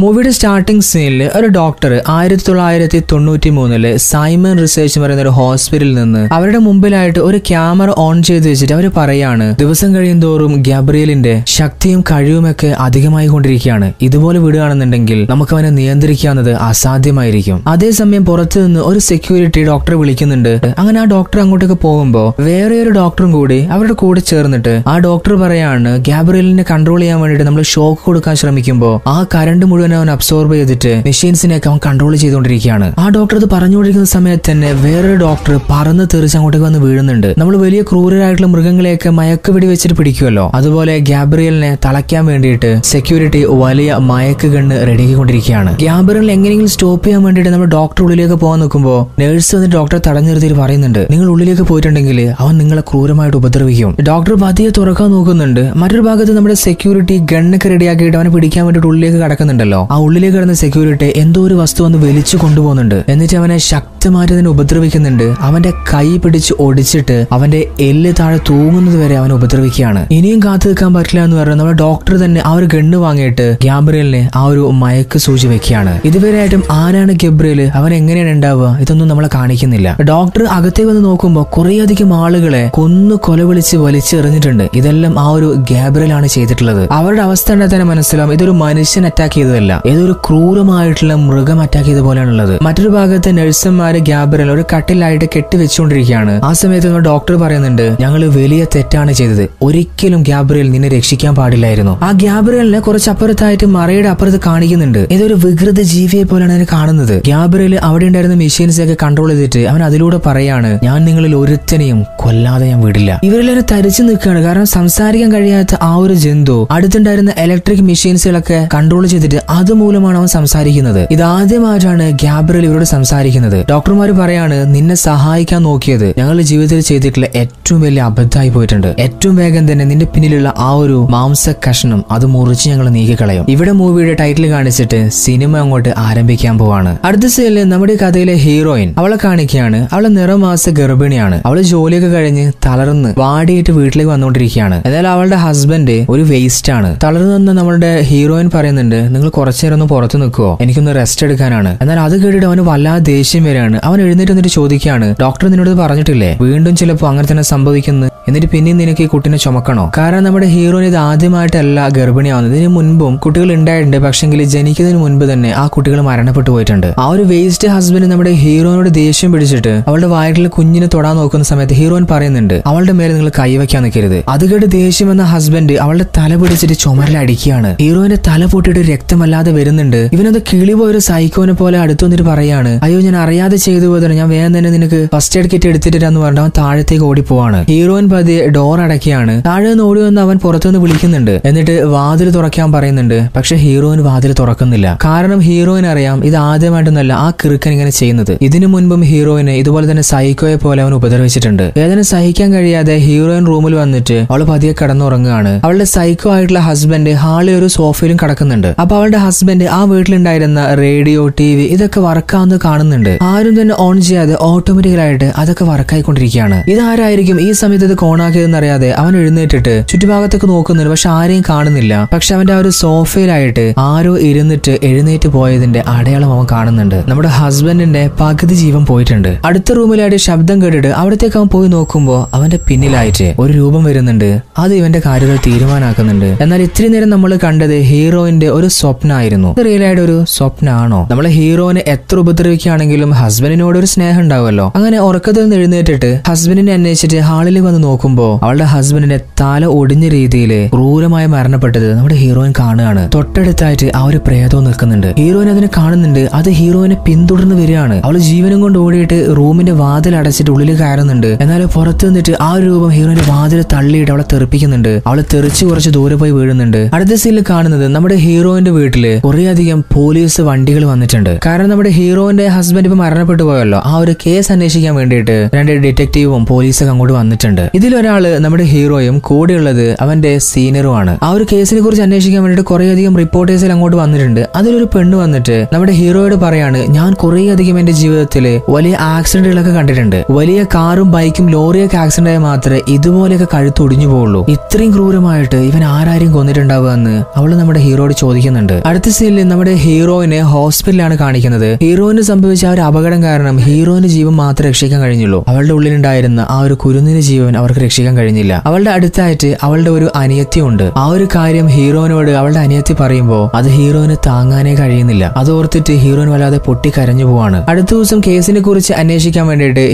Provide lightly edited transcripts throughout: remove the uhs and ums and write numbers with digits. മൂവിയുടെ സ്റ്റാർട്ടിംഗ് സീനിൽ ഒരു ഡോക്ടർ 1993 സൈമൺ റിസർച്ച് എന്ന് പറയുന്ന ഒരു ഹോസ്പിറ്റലിൽ നിന്ന് അവരുടെ മുമ്പിലായിട്ട് ഒരു ക്യാമറ ഓൺ ചെയ്ത് വെച്ചിട്ട് അവർ പറയാണ്, ദിവസം കഴിയുന്തോറും ഗാബ്രിയലിന്റെ ശക്തിയും കഴിവുമൊക്കെ അധികമായി കൊണ്ടിരിക്കുകയാണ്. ഇതുപോലെ വിടുകയാണെന്നുണ്ടെങ്കിൽ നമുക്ക് അവനെ നിയന്ത്രിക്കാവുന്നത് അസാധ്യമായിരിക്കും. അതേസമയം പുറത്തു നിന്ന് ഒരു സെക്യൂരിറ്റി ഡോക്ടറെ വിളിക്കുന്നുണ്ട്. അങ്ങനെ ആ ഡോക്ടർ അങ്ങോട്ടേക്ക് പോകുമ്പോൾ വേറെ ഒരു ഡോക്ടറും കൂടി അവരുടെ കൂടെ ചേർന്നിട്ട് ആ ഡോക്ടർ പറയാണ്, ഗാബ്രിയലിനെ കൺട്രോൾ ചെയ്യാൻ വേണ്ടിയിട്ട് നമ്മൾ ഷോക്ക് കൊടുക്കാൻ ശ്രമിക്കുമ്പോൾ ആ കറണ്ട് മുഴുവൻ അവൻ അബ്സോർബ് ചെയ്തിട്ട് മെഷീൻസിനെയൊക്കെ അവൻ കൺട്രോൾ ചെയ്തുകൊണ്ടിരിക്കുകയാണ്. ആ ഡോക്ടർ ഇത് പറഞ്ഞുകൊണ്ടിരിക്കുന്ന സമയത്ത് തന്നെ വേറൊരു ഡോക്ടർ പറന്ന് തെറിച്ച് അങ്ങോട്ടേക്ക് വന്ന് വീഴുന്നുണ്ട്. നമ്മൾ വലിയ ക്രൂരരായിട്ടുള്ള മൃഗങ്ങളെയൊക്കെ മയക്കുപിടി വെച്ചിട്ട് പിടിക്കുമല്ലോ, അതുപോലെ ഗാബ്രിയലിനെ തളയ്ക്കാൻ വേണ്ടിയിട്ട് സെക്യൂരിറ്റി വലിയ മയക്ക് ഗണ്ണ് റെഡിയാക്കിക്കൊണ്ടിരിക്കുകയാണ്. ഗാബ്രിയലിനെ എങ്ങനെയെങ്കിലും സ്റ്റോപ്പ് ചെയ്യാൻ വേണ്ടിയിട്ട് നമ്മൾ ഡോക്ടർ ഉള്ളിലേക്ക് പോകാൻ നോക്കുമ്പോൾ നേഴ്സ് വന്ന് ഡോക്ടറെ തടഞ്ഞു നിർത്തിയിട്ട് പറയുന്നുണ്ട്, നിങ്ങൾ ഉള്ളിലേക്ക് പോയിട്ടുണ്ടെങ്കിൽ അവൻ നിങ്ങളെ ക്രൂരമായിട്ട് ഉപദ്രവിക്കും. ഡോക്ടർ പതിയെ തുറക്കാൻ നോക്കുന്നുണ്ട്. മറ്റൊരു ഭാഗത്ത് നമ്മുടെ സെക്യൂരിറ്റി ഗണ്ണൊക്കെ റെഡിയാക്കിയിട്ട് അവനെ പിടിക്കാൻ വേണ്ടിയിട്ട് ഉള്ളിലേക്ക് കടക്കുന്നുണ്ടല്ലോ. ആ ഉള്ളിലേക്ക് കടന്ന സെക്യൂരിറ്റി എന്തോ ഒരു വസ്തു വന്ന് വലിച്ചു കൊണ്ടുപോകുന്നുണ്ട്. എന്നിട്ട് അവനെ ശക്തമായിട്ട് തന്നെ ഉപദ്രവിക്കുന്നുണ്ട്. അവന്റെ കൈ പിടിച്ച് ഒടിച്ചിട്ട് അവന്റെ എല്ല് താഴെ തൂങ്ങുന്നത് വരെ അവനെ ഉപദ്രവിക്കുകയാണ്. ഇനിയും കാത്തു നിൽക്കാൻ പറ്റില്ല എന്ന് പറഞ്ഞാൽ നമ്മുടെ ഡോക്ടർ തന്നെ ആ ഒരു ഗണ്ണ് വാങ്ങിയിട്ട് ഗാബ്രിയലിനെ ആ ഒരു മയക്ക് സൂചി വെക്കുകയാണ്. ഇതുവരെയായിട്ടും ആരാണ് ഗാബ്രിയൽ, അവൻ എങ്ങനെയാണ് ഉണ്ടാവുക, ഇതൊന്നും നമ്മളെ കാണിക്കുന്നില്ല. ഡോക്ടർ അകത്തേക്ക് വന്ന് നോക്കുമ്പോൾ കുറേയധികം ആളുകളെ കൊന്നു കൊലവിളിച്ച് വലിച്ചെറിഞ്ഞിട്ടുണ്ട്. ഇതെല്ലാം ആ ഒരു ഗാബ്രിയൽ ആണ് ചെയ്തിട്ടുള്ളത്. അവരുടെ അവസ്ഥ കണ്ടാൽ തന്നെ മനസ്സിലാവും ഇതൊരു മനുഷ്യൻ അറ്റാക്ക് ചെയ്തതല്ല, ഏതൊരു ക്രൂരമായിട്ടുള്ള മൃഗം അറ്റാക്ക് ചെയ്ത പോലെയാണുള്ളത്. മറ്റൊരു ഭാഗത്ത് നഴ്സുമാര് ഗാബ്രിയൽ ഒരു കട്ടിലായിട്ട് കെട്ടിവെച്ചുകൊണ്ടിരിക്കുകയാണ്. ആ സമയത്ത് ഡോക്ടർ പറയുന്നുണ്ട്, ഞങ്ങൾ വലിയ തെറ്റാണ് ചെയ്തത്, ഒരിക്കലും ഗാബ്രിയൽ നിന്നെ രക്ഷിക്കാൻ പാടില്ലായിരുന്നു. ആ ഗാബ്രിയലിനെ കുറച്ചപ്പുറത്തായിട്ട് മറയുടെ അപ്പുറത്ത് കാണിക്കുന്നുണ്ട്. ഏതൊരു വികൃത ജീവിയെ പോലെയാണ് അതിനെ കാണുന്നത്. ഗാബ്രിയൽ അവിടെ ഉണ്ടായിരുന്ന മെഷീൻസ് ഒക്കെ കൺട്രോൾ ചെയ്തിട്ട് അവൻ അതിലൂടെ പറയാണ്, ഞാൻ നിങ്ങളിൽ ഒരുത്തനെയും കൊല്ലാതെ ഞാൻ വിടില്ല. ഇവരെല്ലാവരും തരിച്ചു നിൽക്കുകയാണ്. കാരണം സംസാരിക്കാൻ കഴിയാത്ത ആ ഒരു ജന്തു അടുത്തുണ്ടായിരുന്ന ഇലക്ട്രിക് മെഷീൻസുകളൊക്കെ കൺട്രോൾ ചെയ്തിട്ട് അതുമൂലമാണ് അവൻ സംസാരിക്കുന്നത്. ഇതാദ്യമായിട്ടാണ് ഗാബ്രിയൽ ഇവരോട് സംസാരിക്കുന്നത്. ഡോക്ടർമാർ പറയാണ്, നിന്നെ സഹായിക്കാൻ നോക്കിയത് ഞങ്ങളുടെ ജീവിതത്തിൽ ചെയ്തിട്ടുള്ള ഏറ്റവും വലിയ അബദ്ധമായി പോയിട്ടുണ്ട്. ഏറ്റവും വേഗം തന്നെ നിന്റെ പിന്നിലുള്ള ആ ഒരു മാംസ കഷ്ണം അത് മുറിച്ച് ഞങ്ങൾ നീക്കിക്കളയും. ഇവിടെ മൂവിയുടെ ടൈറ്റിൽ കാണിച്ചിട്ട് സിനിമ അങ്ങോട്ട് ആരംഭിക്കാൻ പോവാണ്. അടുത്ത സീനിൽ നമ്മുടെ കഥയിലെ ഹീറോയിൻ അവളെ കാണിക്കുകയാണ്. അവളെ നിറമാസ ഗർഭിണിയാണ്. അവള് ജോലിയൊക്കെ കഴിഞ്ഞ് തളർന്ന് വാടിയിട്ട് വീട്ടിലേക്ക് വന്നുകൊണ്ടിരിക്കുകയാണ്. എന്നാൽ അവളുടെ ഹസ്ബൻഡ് ഒരു വേസ്റ്റ് ആണ്. തളർന്നു വന്ന നമ്മളുടെ ഹീറോയിൻ പറയുന്നുണ്ട്, നിങ്ങൾ കുറച്ചു നേരം ഒന്ന് പുറത്തു നിൽക്കുവോ, എനിക്കൊന്ന് റെസ്റ്റ് എടുക്കാനാണ്. എന്നാൽ അത് കേട്ടിട്ട് അവന് വല്ലാതെ ദേഷ്യം വരെയാണ്. അവൻ എഴുന്നേറ്റ് വന്നിട്ട് ചോദിക്കുകയാണ്, ഡോക്ടർ നിന്നോട് പറഞ്ഞിട്ടില്ലേ വീണ്ടും ചിലപ്പോൾ അങ്ങനെ തന്നെ സംഭവിക്കുന്നു, എന്നിട്ട് പിന്നെ നിനക്ക് ഈ കുട്ടിനെ ചുമക്കണോ? കാരണം നമ്മുടെ ഹീറോയിൻ ഇത് ആദ്യമായിട്ടല്ല ഗർഭിണിയാവുന്നത്. ഇതിന് മുൻപും കുട്ടികൾ ഉണ്ടായിട്ടുണ്ട്, പക്ഷെങ്കിൽ ജനിക്കുന്നതിന് മുൻപ് തന്നെ ആ കുട്ടികൾ മരണപ്പെട്ടു പോയിട്ടുണ്ട്. ആ ഒരു വേസ്റ്റ് ഹസ്ബൻഡ് നമ്മുടെ ഹീറോയിനോട് ദേഷ്യം പിടിച്ചിട്ട് അവളുടെ വയറ്റിലെ കുഞ്ഞിനെ തൊടാൻ നോക്കുന്ന സമയത്ത് ഹീറോയിൻ പറയുന്നുണ്ട്, അവളുടെ മേലെ നിങ്ങൾ കൈവയ്ക്കാൻ നിൽക്കരുത്. അത് കേട്ട് ദേഷ്യം എന്ന ഹസ്ബൻഡ് അവളുടെ തല പിടിച്ചിട്ട് ചുമരിലടിക്കുകയാണ്. ഹീറോയിന്റെ തല പൊട്ടിയിട്ട് രക്തമല്ലാതെ വരുന്നുണ്ട്. ഇവനത് കിളിപോയൊരു സൈക്കോനെ പോലെ അടുത്തു വന്നിട്ട് പറയാണ്, അയ്യോ ഞാൻ അറിയാതെ ചെയ്തു പോയതാണ്, ഞാൻ വേഗം തന്നെ നിനക്ക് ഫസ്റ്റ് എയ്ഡ് കിറ്റ് എടുത്തിട്ടില്ലെന്ന് പറഞ്ഞിട്ട് അവൻ താഴത്തേക്ക് ഓടിപ്പോവാണ്. ഹീറോയിൻ പതിയെ ഡോർ അടയ്ക്കുകയാണ്. താഴെ നിന്ന് ഓടി വന്ന് അവൻ പുറത്തുനിന്ന് വിളിക്കുന്നുണ്ട്. എന്നിട്ട് വാതിൽ തുറക്കാൻ പറയുന്നുണ്ട്. പക്ഷെ ഹീറോയിൻ വാതിൽ തുറക്കുന്നില്ല. കാരണം ഹീറോയിൻ അറിയാം ഇത് ആദ്യമായിട്ടൊന്നല്ല ആ കിറുക്കൻ ഇങ്ങനെ ചെയ്യുന്നത്. ഇതിനു മുൻപും ഹീറോയിനെ ഇതുപോലെ തന്നെ സൈക്കോയെ പോലെ അവൻ ഉപദ്രവിച്ചിട്ടുണ്ട്. വേദന സഹിക്കാൻ കഴിയാതെ ഹീറോയിൻ റൂമിൽ വന്നിട്ട് അവൾ പതിയെ കടന്നുറങ്ങുകയാണ്. അവളുടെ സൈക്കോ ആയിട്ടുള്ള ഹസ്ബൻഡ് ഹാളിൽ ഒരു സോഫയിലും കിടക്കുന്നുണ്ട്. അപ്പൊ അവളുടെ ഹസ്ബൻഡ് ആ വീട്ടിലുണ്ടായിരുന്ന റേഡിയോ TV ഇതൊക്കെ വർക്കാവുന്ന കാണുന്നുണ്ട്. ആരും തന്നെ ഓൺ ചെയ്യാതെ ഓട്ടോമാറ്റിക്കലായിട്ട് അതൊക്കെ വർക്കായിക്കൊണ്ടിരിക്കുകയാണ്. ഇതാരായിരിക്കും ഈ സമയത്ത് ഇത് കോണാക്കിയതെന്നറിയാതെ അവൻ എഴുന്നേറ്റിട്ട് ചുറ്റുഭാഗത്തൊക്കെ നോക്കുന്നുണ്ട്. പക്ഷെ ആരെയും കാണുന്നില്ല. പക്ഷെ അവന്റെ ആ ഒരു സോഫയിലായിട്ട് ആരോ ഇരുന്നിട്ട് എഴുന്നേറ്റ് പോയതിന്റെ അടയാളം അവൻ കാണുന്നുണ്ട്. നമ്മുടെ ഹസ്ബൻഡിന്റെ പകുതി ജീവൻ പോയിട്ടുണ്ട്. അടുത്ത റൂമിലായിട്ട് ശബ്ദം കേട്ടിട്ട് അവിടത്തേക്ക് അവൻ പോയി നോക്കുമ്പോ അവന്റെ പിന്നിലായിട്ട് ഒരു രൂപം വരുന്നുണ്ട്. അത് ഇവന്റെ കാര്യങ്ങൾ തീരുമാനാക്കുന്നുണ്ട്. എന്നാൽ ഇത്തിരി നേരം നമ്മൾ കണ്ടത് ഹീറോയിന്റെ ഒരു സ്വപ്നമായിരുന്നു. റിയൽ ആയിട്ട് ഒരു സ്വപ്നമാണോ? നമ്മളെ ഹീറോയിനെ എത്ര ഉപദ്രവിക്കുകയാണെങ്കിലും ഹസ്ബൻഡിനോട് ഒരു സ്നേഹം ഉണ്ടാവുമല്ലോ. അങ്ങനെ ഉറക്കത്തിൽ നിന്ന് എഴുന്നേറ്റിട്ട് ഹസ്ബൻഡിനെ അന്വേഷിച്ചിട്ട് ഹാളിൽ വന്ന് നോക്കുമ്പോ അവളുടെ ഹസ്ബൻഡിന്റെ തല ഒടിഞ്ഞ രീതിയിൽ ക്രൂരമായി മരണപ്പെട്ടത് നമ്മുടെ ഹീറോയിൻ കാണുകയാണ്. തൊട്ടടുത്തായിട്ട് ആ ഒരു പ്രേതവും നിൽക്കുന്നുണ്ട്. ഹീറോയിൻ അതിനെ കാണുന്നുണ്ട്. അത് ഹീറോയിനെ പിന്തുടർന്ന് വരികയാണ്. അവൾ ജീവനും കൊണ്ട് ഓടിയിട്ട് റൂമിന്റെ വാതിൽ അടച്ചിട്ട് ഉള്ളിൽ കയറുന്നുണ്ട്. എന്നാൽ പുറത്തു നിന്നിട്ട് ആ ഒരു രൂപം ഹീറോയിന്റെ വാതിൽ തള്ളിയിട്ട് അവളെ തെറിപ്പിക്കുന്നുണ്ട്. അവളെ തെറിച്ച് കുറച്ച് ദൂരെ പോയി വീഴുന്നുണ്ട്. അടുത്ത സീനിൽ കാണുന്നത് നമ്മുടെ ഹീറോയിന്റെ വീട്ടില് കുറേയധികം പോലീസ് വണ്ടികൾ വന്നിട്ടുണ്ട്. കാരണം നമ്മുടെ ഹീറോയിന്റെ ഹസ്ബൻഡ് ഇപ്പൊ മരണപ്പെട്ട നഷ്ടപ്പെട്ടുപോയല്ലോ. ആ ഒരു കേസ് അന്വേഷിക്കാൻ വേണ്ടിയിട്ട് രണ്ട് ഡിറ്റക്റ്റീവും പോലീസൊക്കെ അങ്ങോട്ട് വന്നിട്ടുണ്ട്. ഇതിലൊരാള് നമ്മുടെ ഹീറോയും കൂടെയുള്ളത് അവന്റെ സീനിയറുമാണ്. ആ ഒരു കേസിനെ കുറിച്ച് അന്വേഷിക്കാൻ വേണ്ടിയിട്ട് കുറേയധികം റിപ്പോർട്ടേഴ്സിൽ അങ്ങോട്ട് വന്നിട്ടുണ്ട്. അതിലൊരു പെണ്ണ് വന്നിട്ട് നമ്മുടെ ഹീറോയോട് പറയാണ്, ഞാൻ കുറേയധികം എന്റെ ജീവിതത്തിൽ വലിയ ആക്സിഡന്റുകളൊക്കെ കണ്ടിട്ടുണ്ട്. വലിയ കാറും ബൈക്കും ലോറിയൊക്കെ ആക്സിഡന്റ് ആയാൽ മാത്രമേ ഇതുപോലെയൊക്കെ കഴുത്തൊടിഞ്ഞു പോകുള്ളൂ. ഇത്രയും ക്രൂരമായിട്ട് ഇവൻ ആരാരും കൊന്നിട്ടുണ്ടാവുക എന്ന് അവള് നമ്മുടെ ഹീറോയോട് ചോദിക്കുന്നുണ്ട്. അടുത്ത സീനിൽ നമ്മുടെ ഹീറോയിനെ ഹോസ്പിറ്റലാണ് കാണിക്കുന്നത്. ഹീറോയിന് സംഭവിച്ച ആ ഒരു അപകടം കാരണം ഹീറോയിന് ജീവൻ മാത്രമേ രക്ഷിക്കാൻ കഴിഞ്ഞുള്ളൂ. അവളുടെ ഉള്ളിലുണ്ടായിരുന്ന ആ ഒരു കുരുന്നിന് ജീവൻ അവർക്ക് രക്ഷിക്കാൻ കഴിഞ്ഞില്ല. അവളുടെ അടുത്തായിട്ട് അവളുടെ ഒരു അനിയത്തിയുണ്ട്. ആ ഒരു കാര്യം ഹീറോയിനോട് അവളുടെ അനിയത്തി പറയുമ്പോൾ അത് ഹീറോയിന് താങ്ങാനേ കഴിയുന്നില്ല. അതോർത്തിട്ട് ഹീറോയിൻ വല്ലാതെ പൊട്ടിക്കരഞ്ഞു പോവാണ്. അടുത്ത ദിവസം കേസിനെ കുറിച്ച് അന്വേഷിക്കാൻ വേണ്ടിയിട്ട്